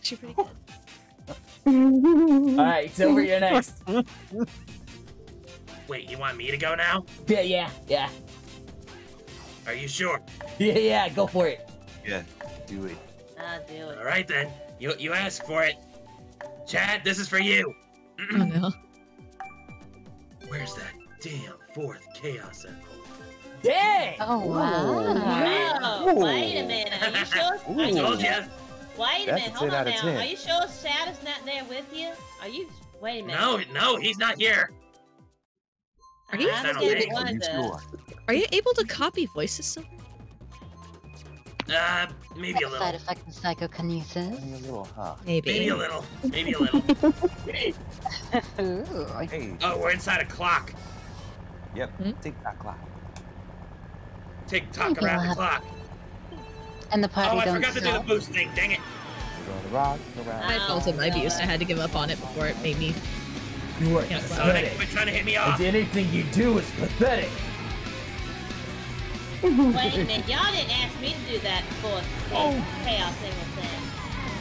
actually pretty good. Alright, Silver, you're next. Wait, you want me to go now? Yeah. Are you sure? Yeah, go for it. Yeah, do it. Do it. Alright then, you asked for it. Chad, this is for you. Oh, no. Where's that damn fourth chaos emerald? Dang! Oh, wow. Ooh. Wait a minute, are you sure? I told you. Wait a minute, hold on now. Are you sure Chad is not there with you? Are you... Wait a minute. No, he's not here. Are you able to copy voices somewhere? Maybe a little. Side effect of psychokinesis. Maybe a little, huh? Maybe a little. Hey. Oh, we're inside a clock. Yep. Hmm? Tick-tock clock. Tick-tock around the clock. And the party don't stop. I forgot to do the boost thing. Dang it. We're going to rock around. I felt in my boost. I had to give up on it before it made me. You are pathetic. Quit trying to hit me off. Anything you do is pathetic. Wait a minute, y'all didn't ask me to do that fourth chaos single thing.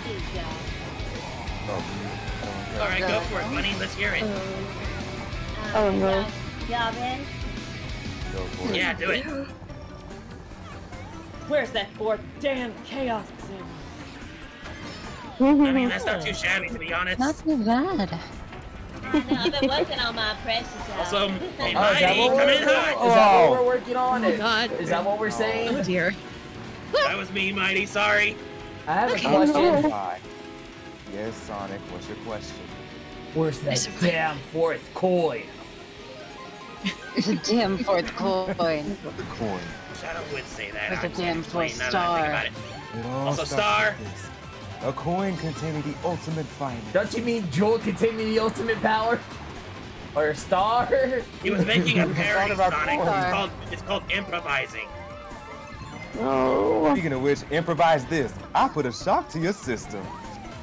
Please, y'all. Alright, go for it, buddy. Let's hear it. Oh, no. Y'all ready? Go for it. Yeah, do it. Where's that fourth damn chaos symbol? I mean, that's not too shabby, to be honest. Not too bad. I know, I've been working on my precious house. Also, hey, Mighty, come in hot! Is that what we're working on? Oh, God. Is that what we're saying? Oh, dear. That was me, Mighty, sorry. I have a question. Yes, Sonic, what's your question? Where's that damn fourth coin? There's a damn fourth coin. The coin. Shadow would say that. There's a damn fourth star. Also, star. A coin containing the ultimate finance. Don't you mean Joel containing the ultimate power? Or a star? He was making a parody, Sonic. It's called improvising. Oh. Speaking of which, improvise this. I put a shock to your system.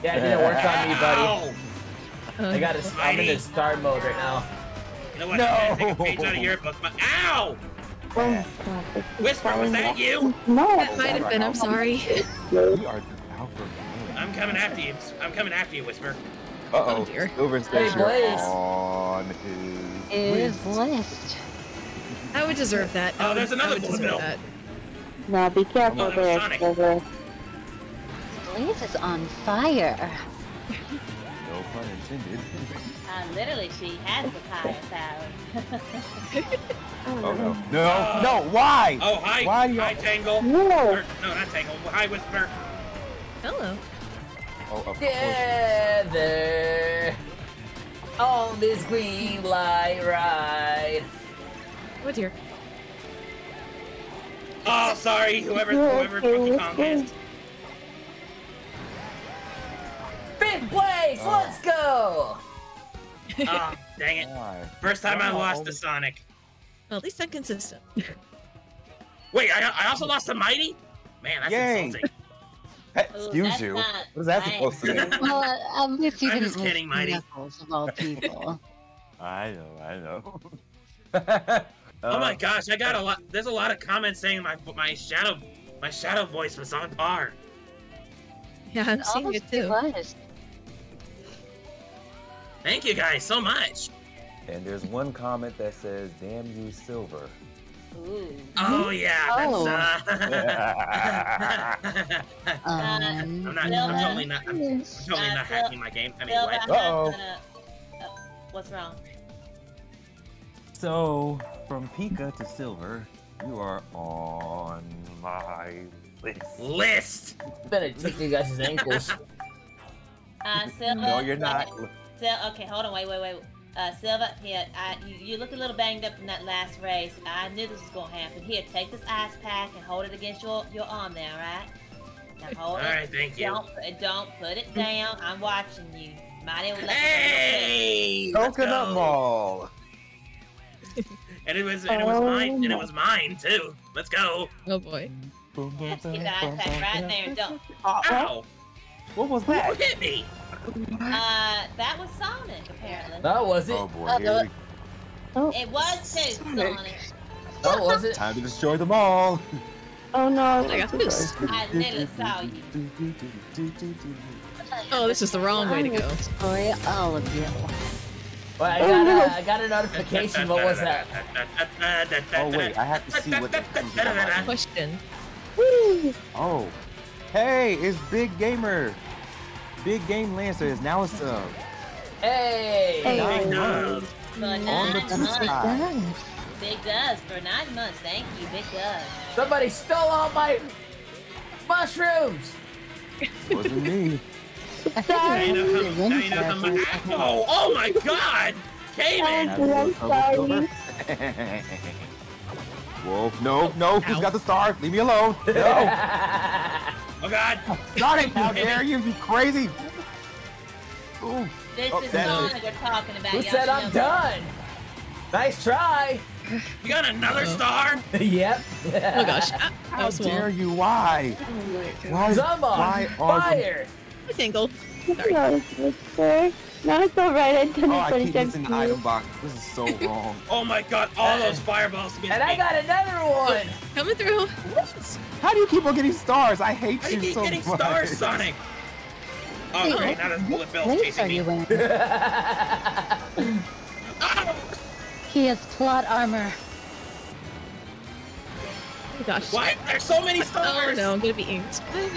Yeah, it didn't work on me, buddy. Ow. I'm in the star mode right now. You know what? I'm gonna take a page out of your book. Ow! Whisper, was that you? No. That might have been. I'm sorry. We are out for that. I'm coming after you. I'm coming after you, Whisper. Uh-oh. Silver Station on his list. I would deserve that. Oh, there's another bullet bill. Now be careful there, Silver. Blaze is on fire. No pun intended. Literally, she has the firepower. No, why? Oh, hi, Tangle. No, not Tangle. Hi, Whisper. Hello. Together on this green light ride. Oh dear. Oh, sorry, whoever Donkey Kong is. Big Blaze, let's go! Oh, dang it. First time I lost to Sonic. Well, at least I'm consistent. Wait, I also lost to Mighty? Man, that's insulting. Excuse you. What is that supposed to mean? Well, I'm just kidding, Mighty. Of all people. I know. Oh my gosh, I got a lot. There's a lot of comments saying my shadow voice was on par. Yeah, I'm seeing it too. Thank you guys so much. And there's one comment that says, "Damn you, Silver." Ooh. Oh yeah, that's I'm totally not hacking my game. I mean, what? What's wrong? So, from Pika to Silver, you are on my list. Better take you guys' ankles. Silver. No, you're not. Okay, hold on, wait. Silver, here, you look a little banged up from that last race. I knew this was going to happen. Here, take this ice pack and hold it against your arm there, all right? Now hold it. All right, thank you. Don't put it down. I'm watching you. Mighty will let you go. Coconut Mall. and it was mine, too. Let's go. Oh, boy. Get the ice pack right there and don't. Ow! What was that? Who hit me? That was Sonic, apparently. That was it. Oh boy, It was too, Sonic. That was it. Time to destroy them all. Oh no. I got this. Oh, this is the wrong way to go. Destroy all of you. Well, I got a notification. What was that? Oh wait, I have to see what that comes out. Question. Woo! Oh. Hey, it's Big Gamer. Big Game Lancer is now a sub. Hey! Hey. Nice. For 9 months. Big Dubs for 9 months. Thank you, Big Dubs. Somebody stole all my mushrooms. Wasn't me. Oh my God! Cayman. I'm sorry. Whoa! No! No! He's got the star. Leave me alone. No! Oh God! Sonic! How dare you? You crazy! Ooh. This is Sonic we're talking about. Who said I'm done? Nice try. You got another star? Yep. Oh gosh. How dare you? Why? Why? Why on fire? Tingle. Sorry. Now it's all right. I didn't finish it. Oh, I keep in the item box. This is so wrong. Oh my God! All those fireballs. And I got another one. Coming through. What? How do you keep on getting stars? I hate you so much. How do you keep getting stars, Sonic? Oh great! Now there's bullet bills chasing me. He has plot armor. Oh gosh. Why? There's so many stars. Oh no! I'm gonna be inked. Go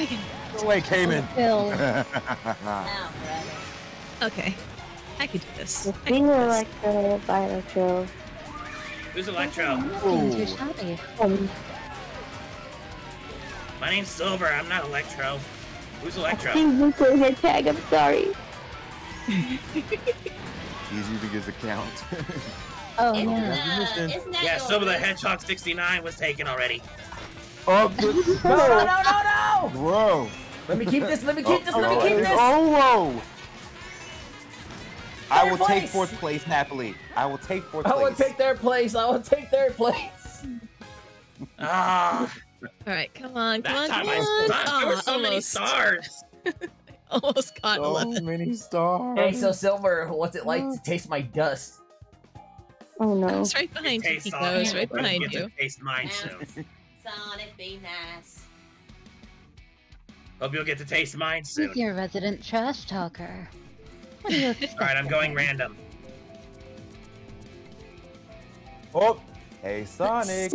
away, Cayman. Okay, I could do this. Electro by Electro. Who's Electro? My name's Silver. I'm not Electro. Who's Electro? I'm sorry. Easy to get the count. Oh yeah. Yeah, Silver the Hedgehog 69 was taken already. Oh, no! Whoa! Let me keep this. Let me keep this. Oh whoa! I will take 4th place happily. I will take 4th place. I will take 3rd place. Ah! All right, come on, come on. There were so many stars. Almost got 11. So many stars. Hey, so Silver, what's it like to taste my dust? Oh no! It's right behind you. It's right behind you. To taste mine soon. Sonic, be nice. Hope you'll get to taste mine soon. He's your resident trash talker. All right, I'm going random. Oh, hey Sonic!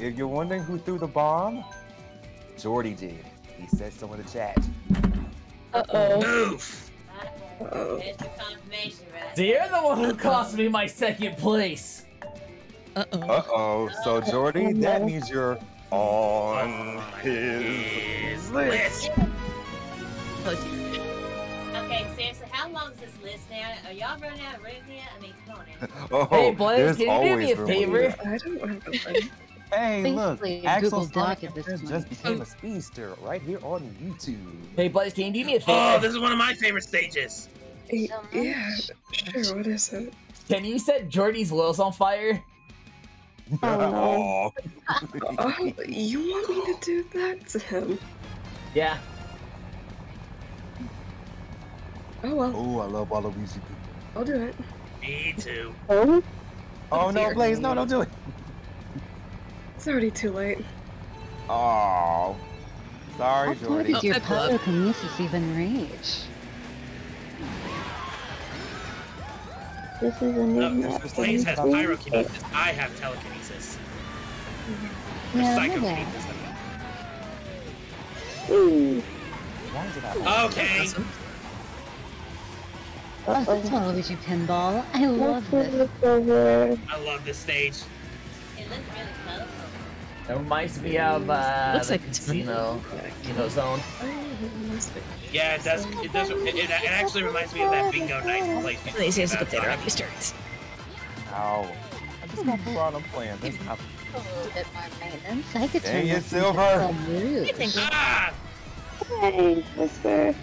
If you're wondering who threw the bomb, Jordy did. He said so in the chat. Oof. There's your confirmation, right? You're the one who cost me my 2nd place. So Jordy, that means you're on his list. Okay, seriously, how long is this list now? Are y'all running out of room here? I mean, come on now. Oh, hey, Blaze, can you do me a favor? I don't want to play. Hey, look, Axel's podcast just became a speedster right here on YouTube. Hey, Blaze, can you do me a favor? Oh, this is one of my favorite stages. Yeah, sure, what is it? Can you set Jordy's wills on fire? Oh, no. Oh, you want me to do that to him? Yeah. Oh well. Oh, I love Waluigi people. I'll do it. Me too. Oh, no, Blaze, no, don't do it. It's already too late. Oh, sorry, Jordy. How did your power kinesis even reach? This is a new Blaze has pyrokinesis. I have telekinesis. Yeah, psychokinesis. Ooh. Okay. Oh, that's Waluigi pinball. I love this. I love this stage. It looks really colorful. That reminds me of looks like casino, Kino Zone. Yeah, it does. It does. It actually reminds me of that bingo night place. These guys get there on these turns. Ow! I just got full on playing. That's not. I could turn it Silver. Ah! Hey, Whisper.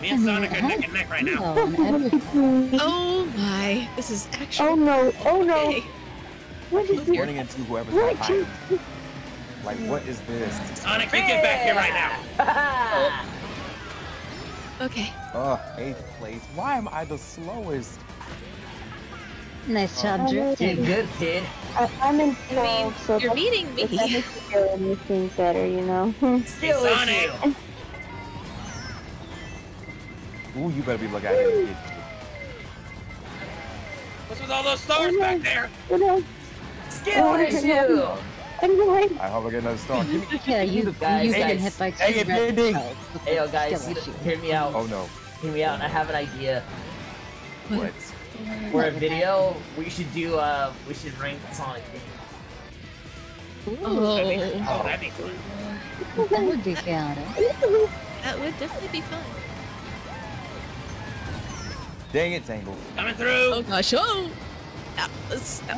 Me and Sonic are neck and neck right now. Oh my, this is actually. Oh no, oh no. What is this? Running into whoever's behind. Like, what is this? Sonic, you get back here right now. Okay. 8th place. Why am I the slowest? Nice job, drifting. You're good, kid. I'm in pain, so you're beating me. That makes you feel anything better, you know? Still on it. Ooh, you better be looking at him, kid. What's with all those stars back there? Skill issue! I hope I get another star. Yeah, you guys hit by two red. Hey, yo, guys, hear me out. Oh, no. Hear me out, I have an idea. What? For a video, we should do, we should rank Sonic games. Oh, that'd be fun. That would be fun. That would definitely be fun. Dang it, Tangle. Coming through! Oh gosh, oh! That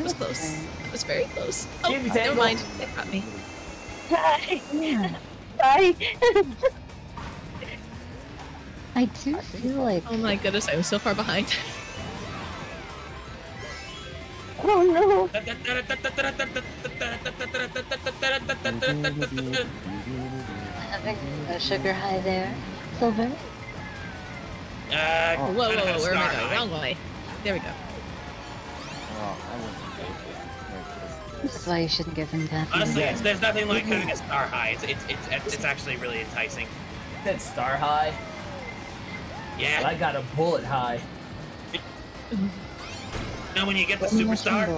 was close. That was very close. Oh, never mind. It got me. Hi! Yeah. Bye! I do feel like... Oh my goodness, I was so far behind. Oh no! Having a sugar high there, Silver. Whoa, whoa, whoa! Where am I going? Wrong way. There we go. That's why you shouldn't give him that. Honestly, there's nothing like having a star high. It's actually really enticing. That star high. Yeah. I got a bullet high. You know when you get the superstar?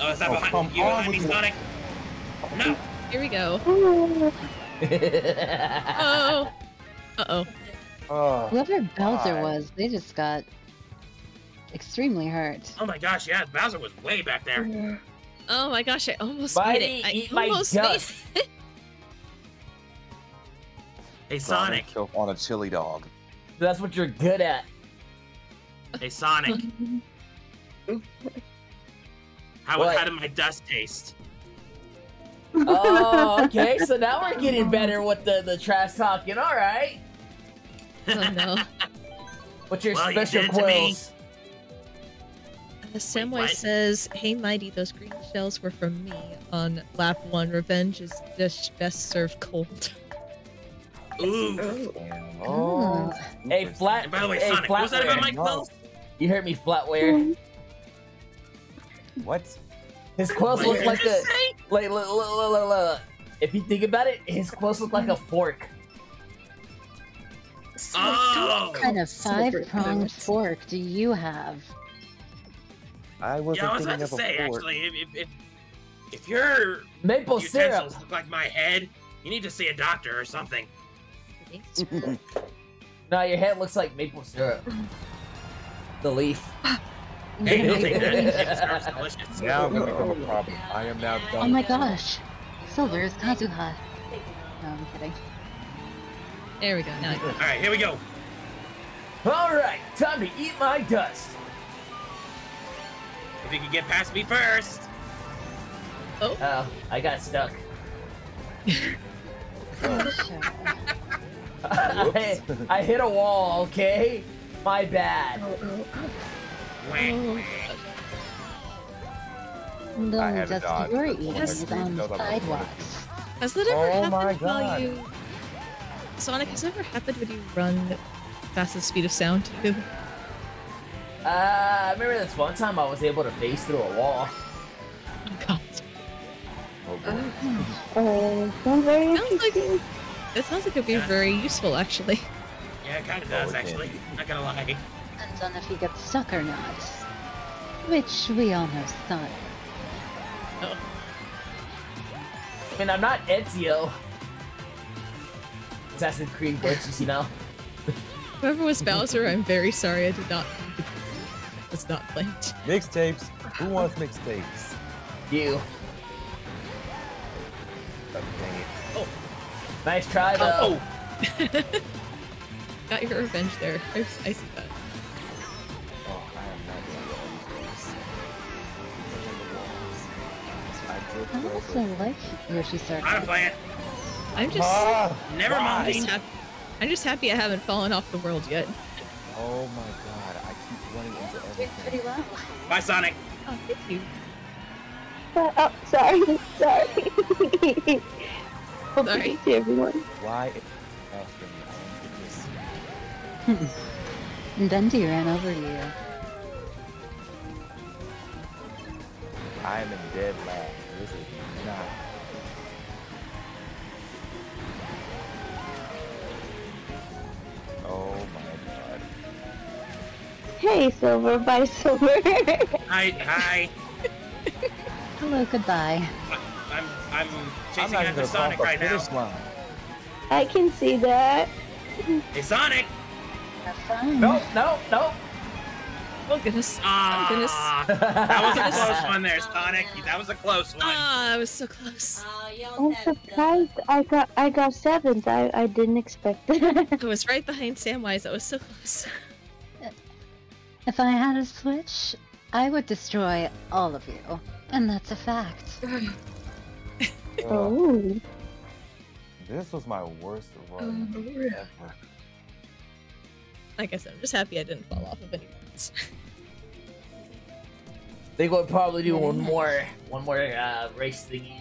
Oh, is that behind you? Behind me, Sonic? No! Here we go. Uh-oh. Uh-oh. Whoever Bowser was, they just got extremely hurt. Oh my gosh, yeah, Bowser was way back there. Oh my gosh, I almost made it. I almost made it. Hey, Sonic. On a chili dog. That's what you're good at. Hey, Sonic. How did my dust taste? Oh, okay, so now we're getting better with the trash talking, alright. Oh no. What's your special quills? Samway says, hey mighty, those green shells were from me on lap 1. Revenge is dish best served cold. Ooh. Oh. Hey, Flat. And by the way, Sonic, hey, was that about my quills? You heard me, Flatware. What? His quills look like a... If you think about it, his quills look like a fork. So what kind of five-pronged fork do you have? I wasn't thinking of a fork. Yeah, I was about to say, actually, if your maple syrup look like my head, you need to see a doctor or something. No, your head looks like maple syrup. The leaf. Hey, don't take that. It sounds delicious. Now I'm gonna have a problem. I am now done. Oh my gosh. Silver is Kazuha. No, I'm kidding. There we go. Now I go. Alright, here we go. Alright, time to eat my dust. If you can get past me first. Oh. I got stuck. Oh, sure. I hit a wall, okay? My bad. I have a dodge. Has that ever happened while you... Sonic, has it ever happened when you run past the speed of sound? I remember this one time I was able to phase through a wall. Oh god. It sounds like it'd be very useful, actually. Yeah, it kind of does, actually. Not gonna lie. Depends on if he gets stuck or not. Which we all know Sonic. Oh. I mean, I'm not Ezio. Assassin's Creed glitches, you know? Whoever was Bowser, I'm very sorry I did not. It's not played. Mixtapes? Who wants mixtapes? You. Oh, dang it. Oh. Nice try, though. Oh. Got your revenge there. I see that. Oh, I am not doing this. I also like Yoshi Circuit. I'm playing. I'm just. Never mind. I'm just happy I haven't fallen off the world yet. Oh my god! I keep running into everything. You're pretty well. Bye, Sonic. Oh, thank you. Oh, sorry. Sorry to everyone. Why? And Dundee ran over to you. I am in dead last. This is not. Oh my god. Hey, Silver. Bye, Silver. Hi. Hi. Hello. Goodbye. I'm chasing after Sonic right now. Line. I can see that. Hey, Sonic. Nope, nope, nope. Oh goodness. Oh goodness. That was a close one there, Sonic. That was a close one. Ah, I was so close. I'm surprised I got seventh. I didn't expect that. I was right behind Samwise. I was so close. If I had a Switch, I would destroy all of you. And that's a fact. Oh. This was my worst run ever. Like I said, I'm just happy I didn't fall off of any ones. They will probably do one more race thingy.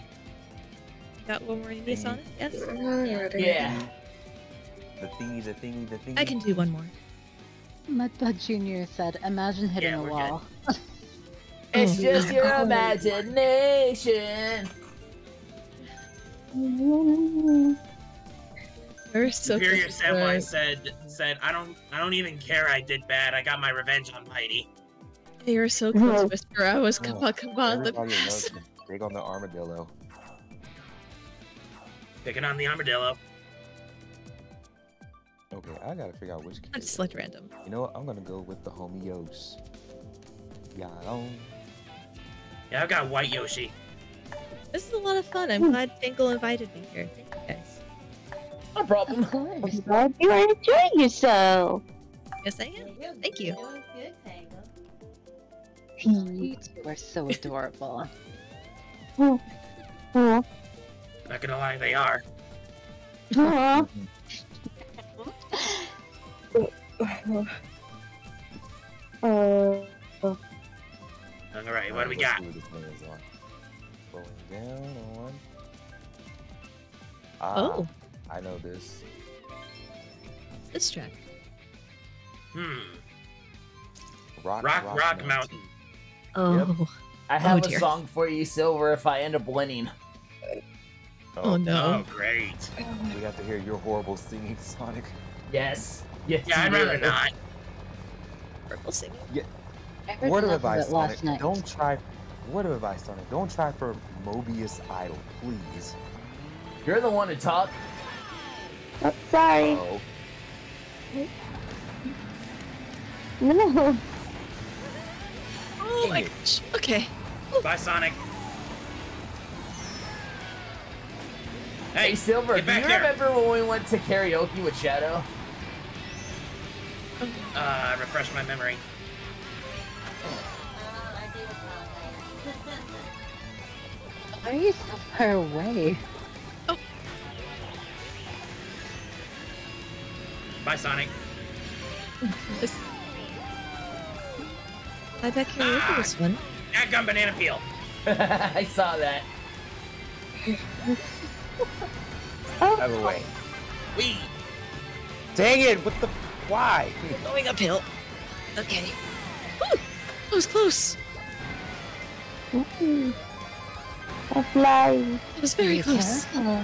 Got one more race on it? Yes. Yeah. The thingy. I can do one more. Mudbug Jr. said, "Imagine hitting a wall." It's just your imagination. Superior Samwise said, I don't even care. I did bad. I got my revenge on Mighty. You're so close, Mr. I was come on, look at this. Take on the armadillo. Picking on the armadillo. Okay, I gotta figure out which. I just select random. You know what? I'm gonna go with the homie Yoshi. Yeah, I've got White Yoshi. This is a lot of fun. I'm glad Dingle invited me here. Thank you guys. No problem. Of course. Glad you are enjoying yourself. Yes, I am. Thank you. You two are so adorable. Oh, oh. Not gonna lie, they are. Oh. All right, what do we got? Going down on. Oh. I know this. This track. Rock Mountain. Oh. Yep. I have a song for you, Silver, if I end up winning. Oh no. Oh, great. We got to hear your horrible singing, Sonic. Yes. Yeah, I'd rather not. Horrible singing. Yeah. Word of advice, Sonic. Don't try. Word of advice, Sonic. Don't try for Mobius Idol, please. You're the one to talk. Oh, sorry. Uh-oh. No. Oh my gosh. Okay. Bye, Sonic. Hey, Silver, do you remember when we went to karaoke with Shadow? Refresh my memory. Why are you so far away? Bye, Sonic. I bet you remember this one. That gun banana peel. I saw that. Oh, wait. Wee. Dang it! What the? Why? Going uphill. Okay. Woo! That was close. Ooh. I fly. It was very close. Careful.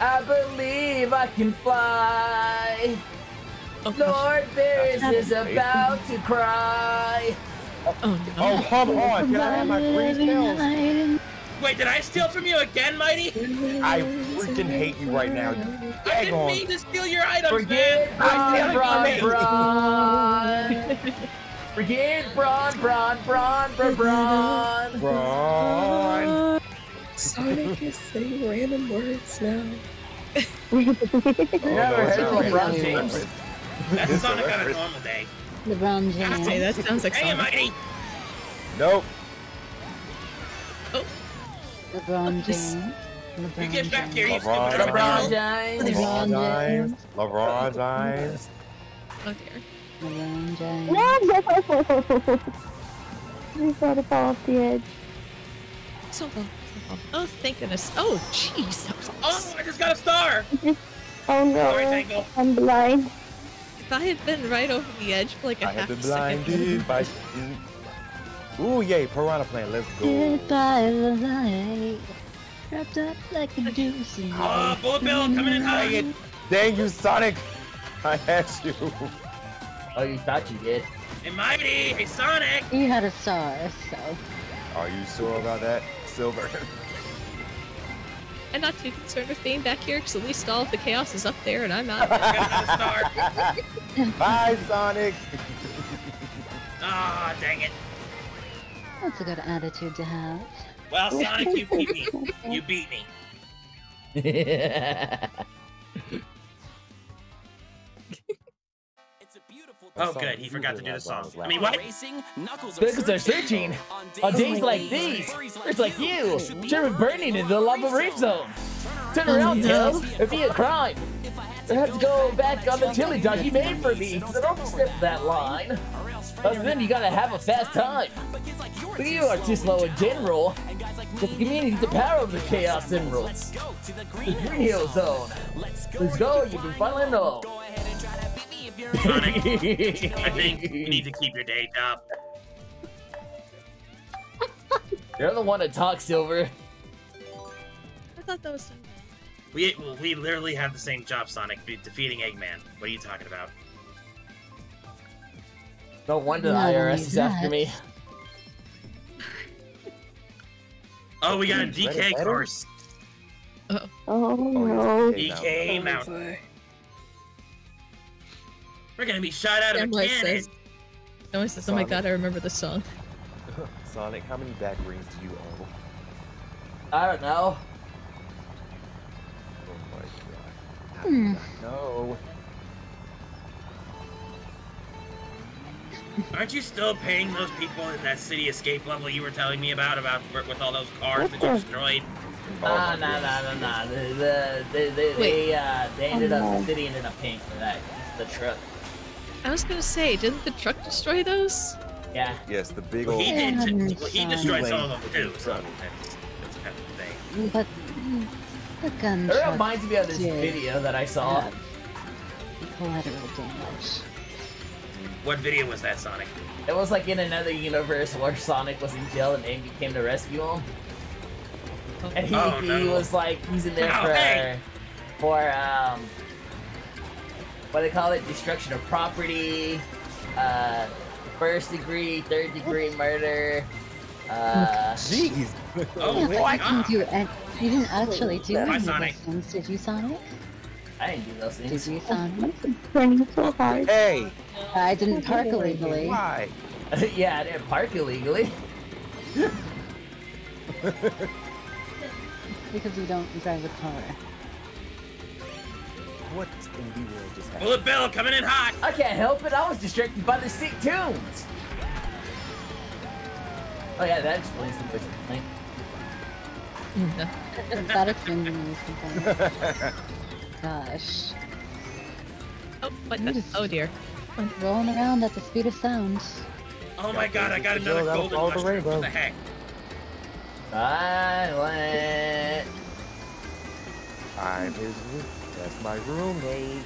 I believe I can fly. Oh, Lord Beerus is about to cry. Oh, come on! Can I have my free pills? Wait, did I steal from you again, Mighty? I freaking hate you right now. I didn't mean to steal your items, man. Forget Bron. Sonic is saying random words now. Never heard of Bron James. That's Sonic on a normal day. LeBron James. Hey, that sounds like Sonic. Hey, Mighty! Nope. Oh. LeBron James. You get back here, you stupid. LeBron James. LeBron James. Oh dear. LeBron James. No! We got to fall off the edge. So low. Oh, thank goodness. Oh, jeez. Oh, I just got a star! Oh no. Sorry, Tangle. I'm blind. I had been right over the edge for like a half a second. I have been blinded by... Ooh, yay, Piranha Plant, let's go. Goodbye, the light. Wrapped up like a doozy. Oh, Bullet Bill, coming in high. Dang it. Dang you, Sonic. I asked you. Oh, you thought you did. Hey, Mighty. Hey, Sonic. You had a star, so... Are you sure about that, Silver? I'm not too concerned with being back here, because at least all of the chaos is up there, and I'm not. Bye, Sonic! Ah, oh, dang it. That's a good attitude to have. Well, Sonic, you beat me. You beat me. Oh, good. He forgot to do the song. I mean, what? Because they're searching on days like these. It's like you, Jeremy Burning in the lava reef zone. Turn around, Dale. It'd be a crime. I have to go back on the chili dog you made for me. So don't step that line. Other than you gotta have a fast time. But you are too slow in general. The community is the power of the Chaos Emeralds. The Green Hill Zone. Let's go. You can finally know. Sonic, I think you need to keep your day job. You're the one to talk, Silver. I thought that was something. We literally have the same job, Sonic, defeating Eggman. What are you talking about? No wonder the IRS is after me. Oh, we got a DK course. Oh, no. DK Mountain. We're gonna be shot out of a cannon! Someone says, oh my god, I remember the song. Sonic, how many back rings do you owe? I don't know. Oh my god. No. Aren't you still paying those people in that city escape level you were telling me about with all those cars that you destroyed? Nah. They ended up in the city and ended up paying for that. The truck. I was gonna say, didn't the truck destroy those? Yeah. Yes, the big old. He destroyed some of them too. So that's kind of thing. But the gun. It reminds me of this video that I saw. Collateral damage. What video was that, Sonic? It was like in another universe where Sonic was in jail and Amy came to rescue him. And he was like, he's in there for what do they call it? Destruction of property, first degree, third degree murder. Jeez. Oh, I didn't do it. You didn't actually do any of those things, did you, Sonic? I didn't do those things. Did you, Sonic? Hey! I didn't park illegally. Why? Yeah, I didn't park illegally. Because you don't drive a car. What in the world just happened? Bullet Bill coming in hot! I can't help it, I was distracted by the sick tunes! Oh yeah, that explains the music, right? That explains the music. Gosh. Oh, what the? Oh dear. I'm rolling around at the speed of sound. Oh my god, I got another golden mushroom, what the heck? Silent! I'm his... That's my roommate.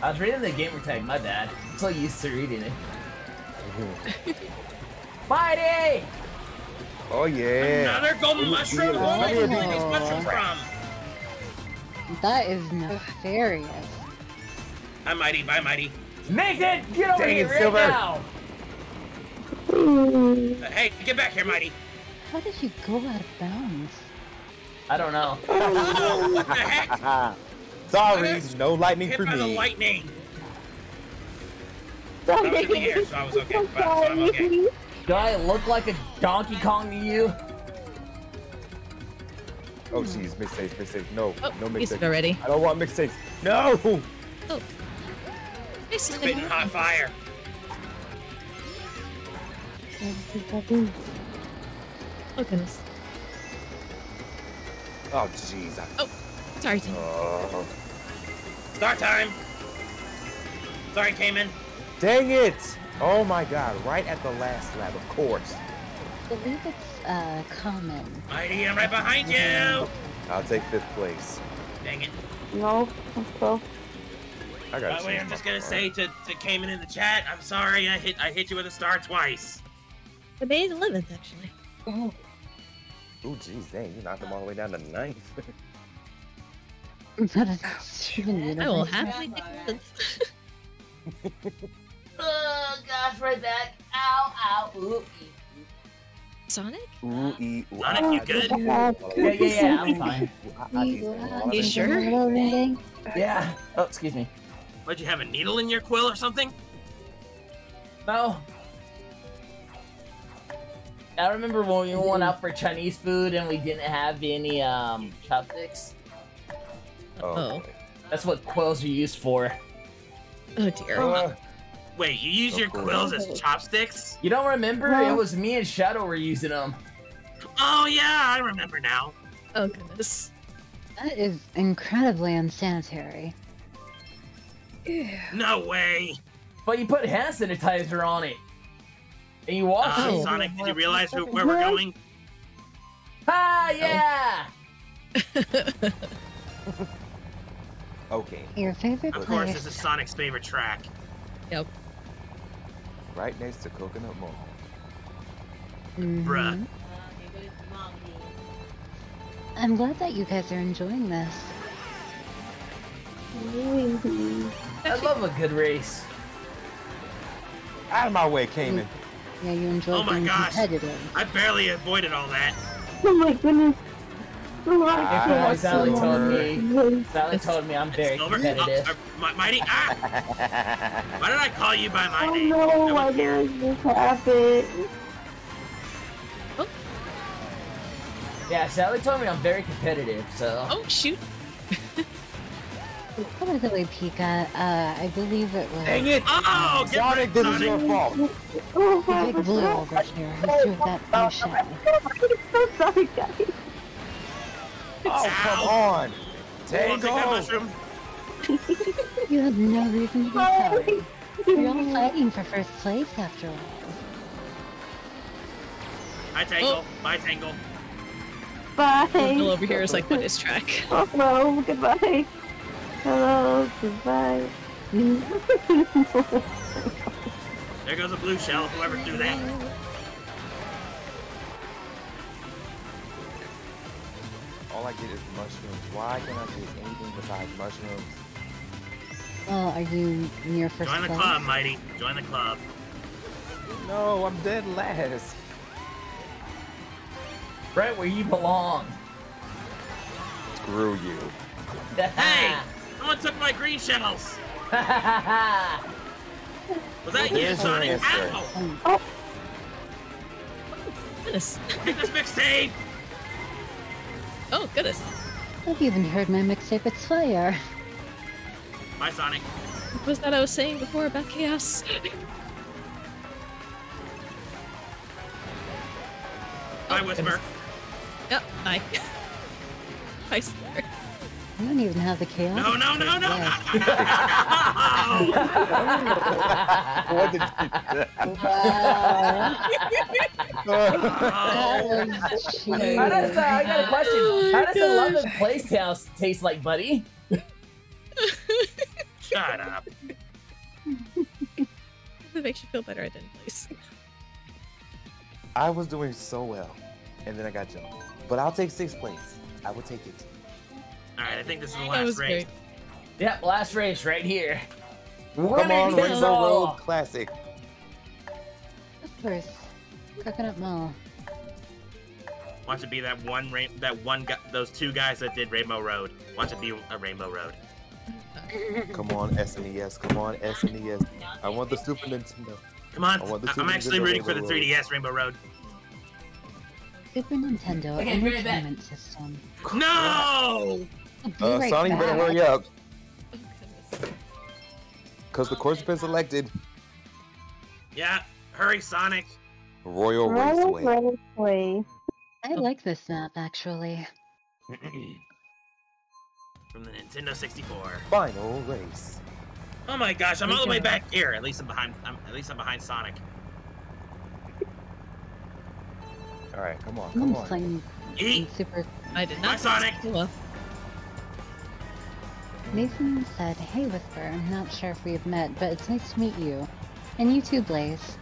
I was reading the gamer tag, my bad. I'm so used to reading it. Mighty! Oh yeah! Another golden mushroom? Where am I getting these mushrooms from? That is nefarious. I'm Mighty, bye Mighty. Make it! Get over here right now! Hey, get back here, Mighty. How did you go out of bounds? I don't know. Oh, what the heck? Sorry, no lightning for me. Hit by the lightning. I was in the air, so I was okay. I'm okay. Do I look like a Donkey Kong to you? Oh jeez, mixtapes. No, no mixtapes already. I don't want mixtapes. No. Oh. Spitting hot fire. Oh goodness. Oh, jeez. Oh, sorry. Start time! Sorry, Cayman. Dang it! Oh my god, right at the last lap, of course. I believe it's, common. Mighty, I'm right behind you! I'll take 5th place. Dang it. No, I'm 12. I got to see him. I was just going to say to Cayman in the chat, I'm sorry I hit you with a star twice. I made 11th, actually. Oh. Ooh, geez, dang. You knocked him all the way down to 9th. I will happily take this. Oh, gosh, right back. Ow, ow, ooh. Sonic? Ooh, ee, ooh. Sonic, you good? Yeah, I'm fine. You sure? Yeah. Oh, excuse me. What'd you have, a needle in your quill or something? No. I remember when we went out for Chinese food and we didn't have any, chopsticks. Oh. That's what quills are used for. Oh, dear. Wait, you use your quills as chopsticks? You don't remember? Well, it was me and Shadow were using them. Oh, yeah, I remember now. Oh, goodness. That is incredibly unsanitary. No way! But you put hand sanitizer on it. And you wash it. Sonic, did you realize where we're going? Ah, yeah! Oh. Okay. Your favorite Of course, this is Sonic's favorite track. Yep. Right next to Coconut Mall. Mm-hmm. Bruh. I'm glad that you guys are enjoying this. I love a good race. Out of my way, Cayman. Yeah, you enjoy being competitive. I barely avoided all that. Oh my goodness. Sally told me I'm very competitive. Mighty, why did I call you by my name? Oh no, why did this happen? Oh. Yeah, Sally told me I'm very competitive, so... Oh, shoot! What was the way, Pika? I believe it was... Dang it! Oh, Sonic, this is your fault! Big Blue over here, who's doing that potion? I'm so sorry, guys! Oh, come on! Take off! You have no reason to be sorry. We're all fighting for first place, after all. Hi, Tangle. Oh. Bye, Tangle. Bye! Tangle over here is like, what is track? Oh, no. Goodbye. Hello. Goodbye. There goes a blue shell, whoever threw that. All I get is mushrooms. Why can't I choose anything besides mushrooms? Well, are you near first place? Join the club, Mighty. Join the club. No, I'm dead last. Right where you belong. Screw you. Hey! Someone took my green shells! Was that you, Sonic? Ow! Oh! Goodness. Get this mixtape! Oh, goodness. I've even heard my mixtape, it's fire. Bye, Sonic. What was that I was saying before about chaos? Bye, Whisper. Yep, bye. Bye, Sonic. You don't even have the chaos. No! What did you do? I got a question. How does the London Place House taste like, buddy? Shut up. That makes you feel better. I didn't place. I was doing so well, and then I got jumped. But I'll take 6th place. I will take it. Alright, I think this is the last race. Yep, last race right here. Winning the Road Classic. Of course. Coconut Mall. Want to be that one those 2 guys that did Rainbow Road. Want to be a Rainbow Road. Come on, SNES. Come on, SNES. I want the Super Nintendo. Come on. I'm actually rooting for the 3DS Rainbow Road. Super Nintendo Entertainment System. No! Sonic, better hurry up. Because the course has been selected. Yeah, hurry, Sonic. Royal Raceway. I like this map, actually. From the Nintendo 64. Final race. Oh my gosh, I'm all the way back here. At least I'm behind. At least I'm behind Sonic. All right, come on, come on. Playing Super. I did not. Sonic. Nathan said, "Hey Whisper, I'm not sure if we have met, but it's nice to meet you. And you too, Blaze."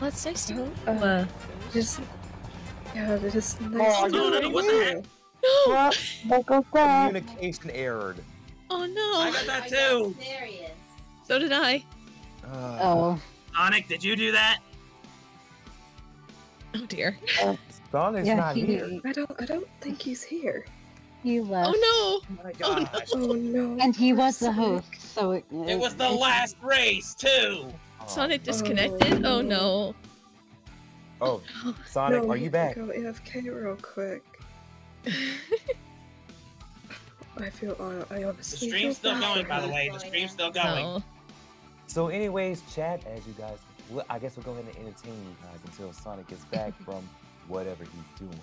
Well, it's nice to meet you. What the heck? Communication errored. Oh no! I got that too! So did I. Sonic, did you do that? Oh dear. Sonic's not here. I don't think he's here. He left. Oh no! Oh my gosh. Oh no. And he was the host, so it was the last race too! Sonic disconnected? Oh no. Oh, Sonic, are you back? Go AFK real quick. I feel honestly. The stream's still going, by the way. The stream's still going. Oh. So anyways, chat, as you guys, I guess we'll go ahead and entertain you guys until Sonic gets back from whatever he's doing.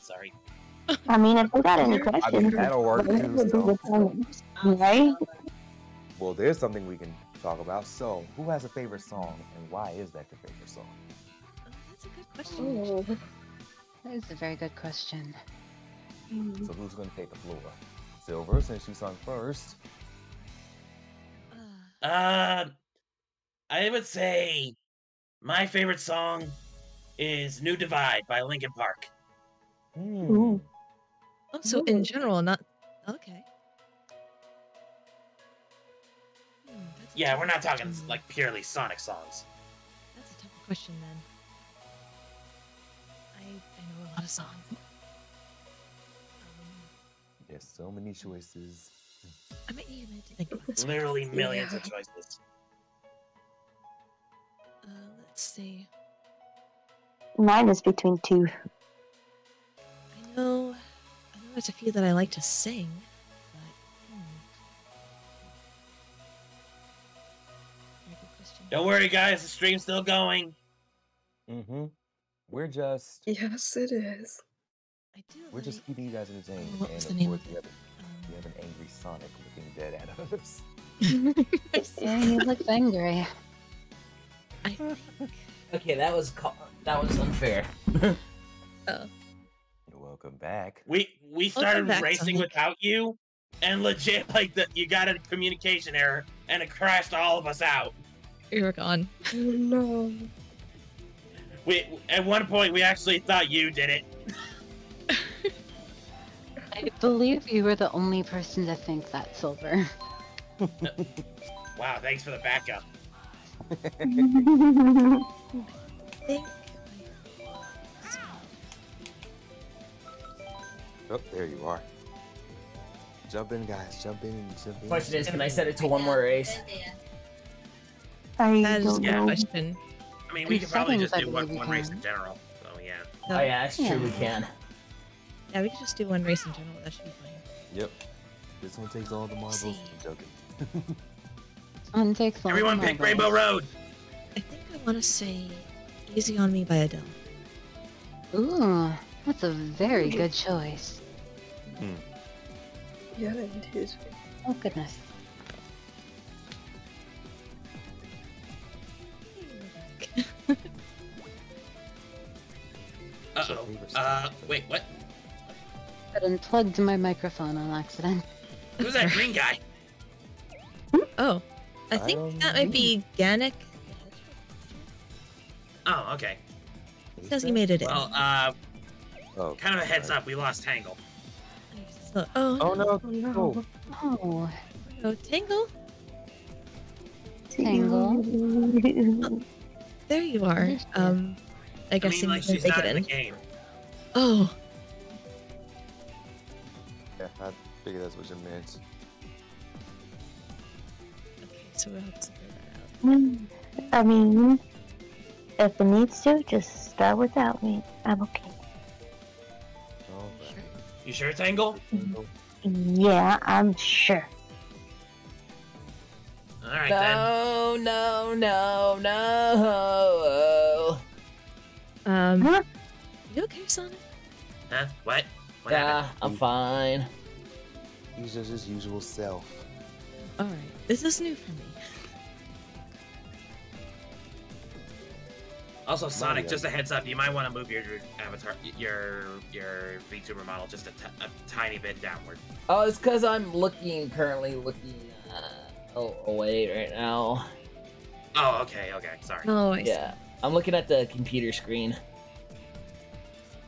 Sorry. I mean, if we got any questions, I mean, that'll work too. So. Right? Well, there's something we can talk about. So, who has a favorite song, and why is that your favorite song? Oh, that's a good question. Oh. That is a very good question. So who's going to take the floor? Silver, since you sung first. I would say my favorite song is "New Divide" by Linkin Park. Ooh. Oh, so in general, not... Okay. Yeah, we're not talking like purely Sonic songs. That's a tough question then. I know a lot of songs. There's so many choices. I might need to think about this. Literally millions of choices. Let's see. Mine is between two. I know there's a few that I like to sing, but... Don't worry, guys. The stream's still going. Mm-hmm. We're just... Yes, it is. We're just keeping you guys entertained. What was the name of it? We have an angry Sonic looking dead at us. Yeah, he looks angry. Okay, that was unfair. Welcome back. We started racing without you, and legit like that you got a communication error and it crashed all of us out. We were gone. Oh no. We at one point we actually thought you did it. I believe you were the only person to think that, Silver. Wow, thanks for the backup. Oh, there you are. Jump in, guys. Jump in. Jump in. Question is, can I set it to one more race? That is a good question. I mean, we could probably just do one race in general. So, yeah. Oh, yeah, that's true. We can. Yeah, we can just do one race in general. That should be fine. Yep. This one takes all the marbles. I'm joking. One takes all the marbles. Everyone pick Rainbow Road! I think I want to say "Easy on Me" by Adele. Ooh, that's a very good choice. Hmm. Yeah, it is. Oh, goodness. Uh-oh. Wait, what? I unplugged my microphone on accident. Who's that green guy? Oh, I think that might be Gannick. Oh, okay. Says he made it in. Well, kind of a heads up, we lost Tangle. Oh no! Oh no! Oh, no. Tangle? Tangle. Oh, there you are. I guess you can make it in. The game. Oh. Yeah, I figure that's what you meant. Okay, so we'll have to figure that out. I mean, if it needs to, just start without me. I'm okay. Sure. You sure, Tangle? Yeah, I'm sure. Alright then. No. Huh? You okay, Sonic? Huh? What? Yeah, I'm fine. He's just his usual self. Alright, this is new for me. Also, Sonic, just a heads up, you might want to move your avatar, your VTuber model just a tiny bit downward. Oh, it's because I'm currently looking away right now. Oh, okay, okay, sorry. Oh, yeah, I'm looking at the computer screen.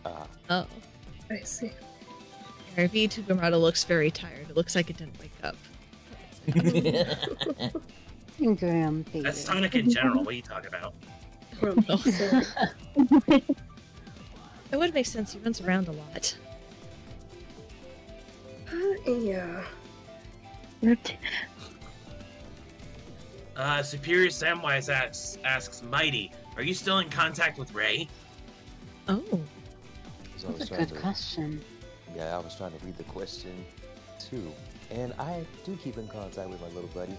Oh, I see. Your VTuber model looks very tired. It looks like it didn't wake up. That's Sonic in general. What are you talking about? It would make sense. He runs around a lot. Yeah. Superior Samwise asks Mighty, "Are you still in contact with Ray?" Oh, that's a good question. Yeah, I was trying to read the question too, and I do keep in contact with my little buddy.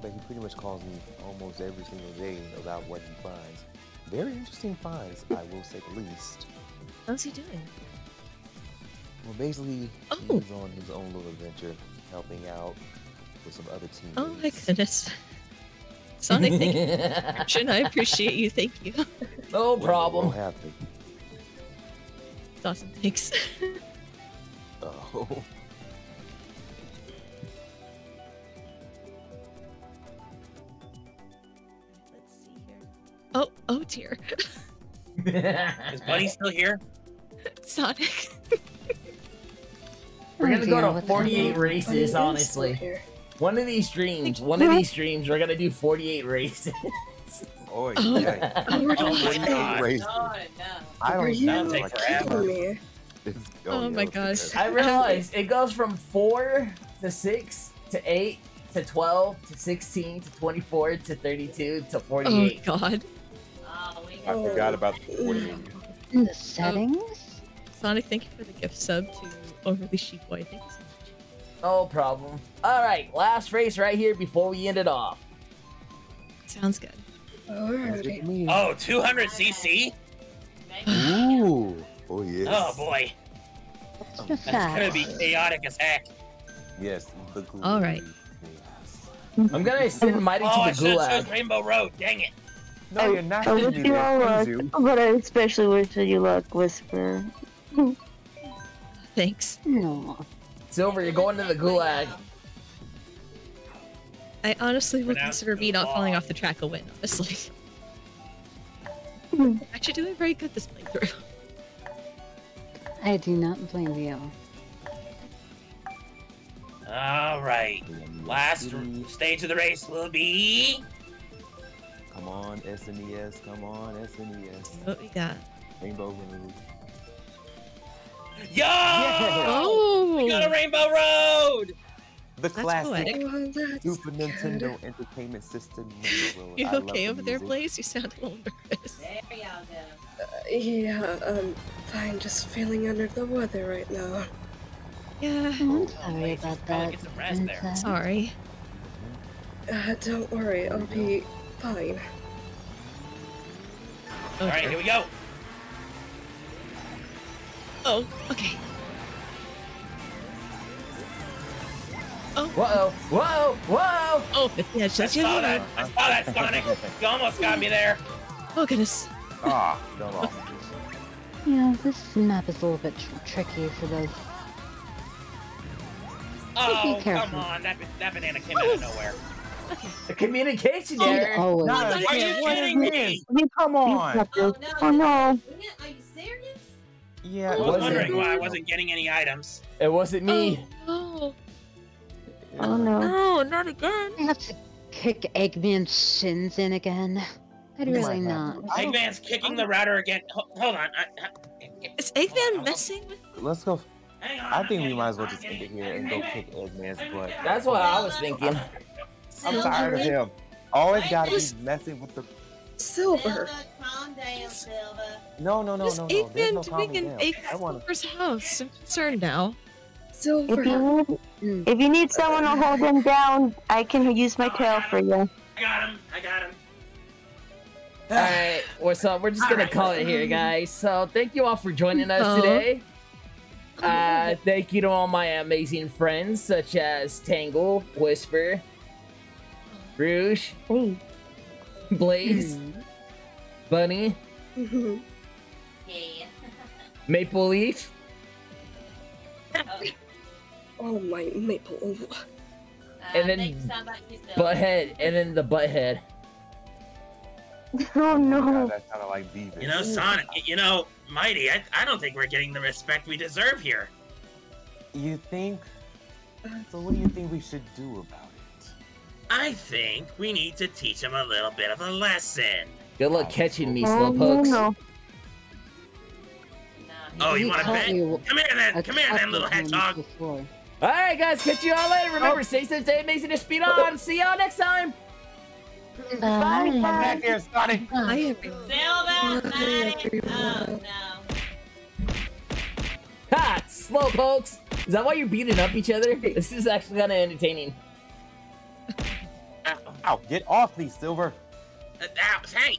But he pretty much calls me almost every single day about what he finds. Very interesting finds, I will say the least. How's he doing? Well, basically, he's on his own little adventure, helping out with some other teammates. Oh my goodness. Sonic, thank you. I appreciate you, thank you. No problem. What happened? It's awesome, thanks. Oh. Oh dear. Is Buddy still here? Sonic. We're gonna go to 48 races, honestly. One of these streams, we're gonna do 48 races. Oh yeah. Oh my God. Races. I don't know. Oh my gosh. I realized it goes from 4 to 6 to 8 to 12 to 16 to 24 to 32 to 48. Oh God. I forgot about the 48. In the settings? Sonic, thank you for the gift sub to Overly Sheep Boy. Thank you so much. No problem. Alright, last race right here before we end it off. Sounds good. Oh, 200cc? Ooh. Oh, yes. Oh, boy. That's going to be chaotic as heck. Yes. Alright. I'm going to send Mighty to the gulag. Oh, I should've chose Rainbow Road. Dang it. No, you're not going to do that. Luck, but I especially wish you luck, Whisper. Thanks. No. Silver, you're going to the gulag. I honestly would consider me not falling off the track a win, honestly. Actually, doing very good this playthrough. I do not blame you. All right. Last stage of the race will be... Come on, SNES. Come on, SNES. What we got? Rainbow Road. Yo! Yeah! Oh! We got a Rainbow Road! The classic Super Nintendo Entertainment System Rainbow Road. You okay over there, Blaze? You sound a little nervous. There y'all go. Yeah, fine. Just feeling under the weather right now. Yeah. I'm sorry about that. Sorry. Don't worry. I'll be... Okay. All right, here we go. Oh, okay. Oh. Whoa! Whoa! Whoa! Oh, yeah, I saw that, Sonic. You almost got me there. Oh goodness. Ah, don't off. You know, this map is a little bit tricky for those. Oh, come on! That banana came out of nowhere. Okay. The communication error. Oh, no, are you kidding me? Come on. Oh, no. Are you serious? Yeah, I was wondering why I wasn't getting any items. It wasn't me. Oh, no. Oh, no. No, not again. I have to kick Eggman's shins in again. I'd really not. Eggman's kicking the router again. Hold on. Is Eggman messing with me? Let's go. I think we might as well just end it here and go kick Eggman's butt. That's what I was thinking. I'm tired of him. Always gotta be messing with the Silver. Calm down, Silver. No. Eggman doing in Silver's house. I'm concerned now. Silver. If you need someone to hold him down, I can use my tail for you. I got him. All right, what's up? We're just gonna call it here, guys. So thank you all for joining us today. Thank you to all my amazing friends, such as Tangle, Whisper, Rouge, Blaze, Bunny. Yay. Maple Leaf. Oh my maple. And then Butthead, and then the Butthead. Oh no. That's kind of like Beavis. You know, Sonic, you know, Mighty, I don't think we're getting the respect we deserve here. You think? So what do you think we should do about it? I think we need to teach him a little bit of a lesson. Good luck catching me, Slowpokes. No. Oh, you want to bet? Come here then, little hedgehog. Alright guys, catch you all later. Remember, stay safe, stay amazing, and speed on. See y'all next time. Bye. Bye. Come back here, Sonic. Oh no. Ha! Slowpokes! Is that why you're beating up each other? This is actually kind of entertaining. Ow. Ow, get off me, Silver. Ow, hey!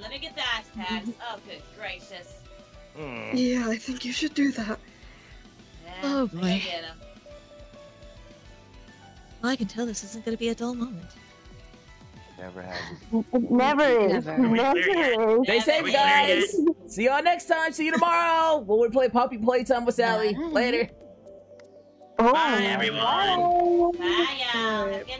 Let me get the ice packs. Oh, good gracious. Yeah, I think you should do that. Yeah, oh, boy. Well, I can tell this isn't going to be a dull moment. Never has it. Never is. Stay safe, guys. See y'all next time. See you tomorrow. When we play Puppy Playtime with Sally. Later. Bye, everyone. Bye, y'all.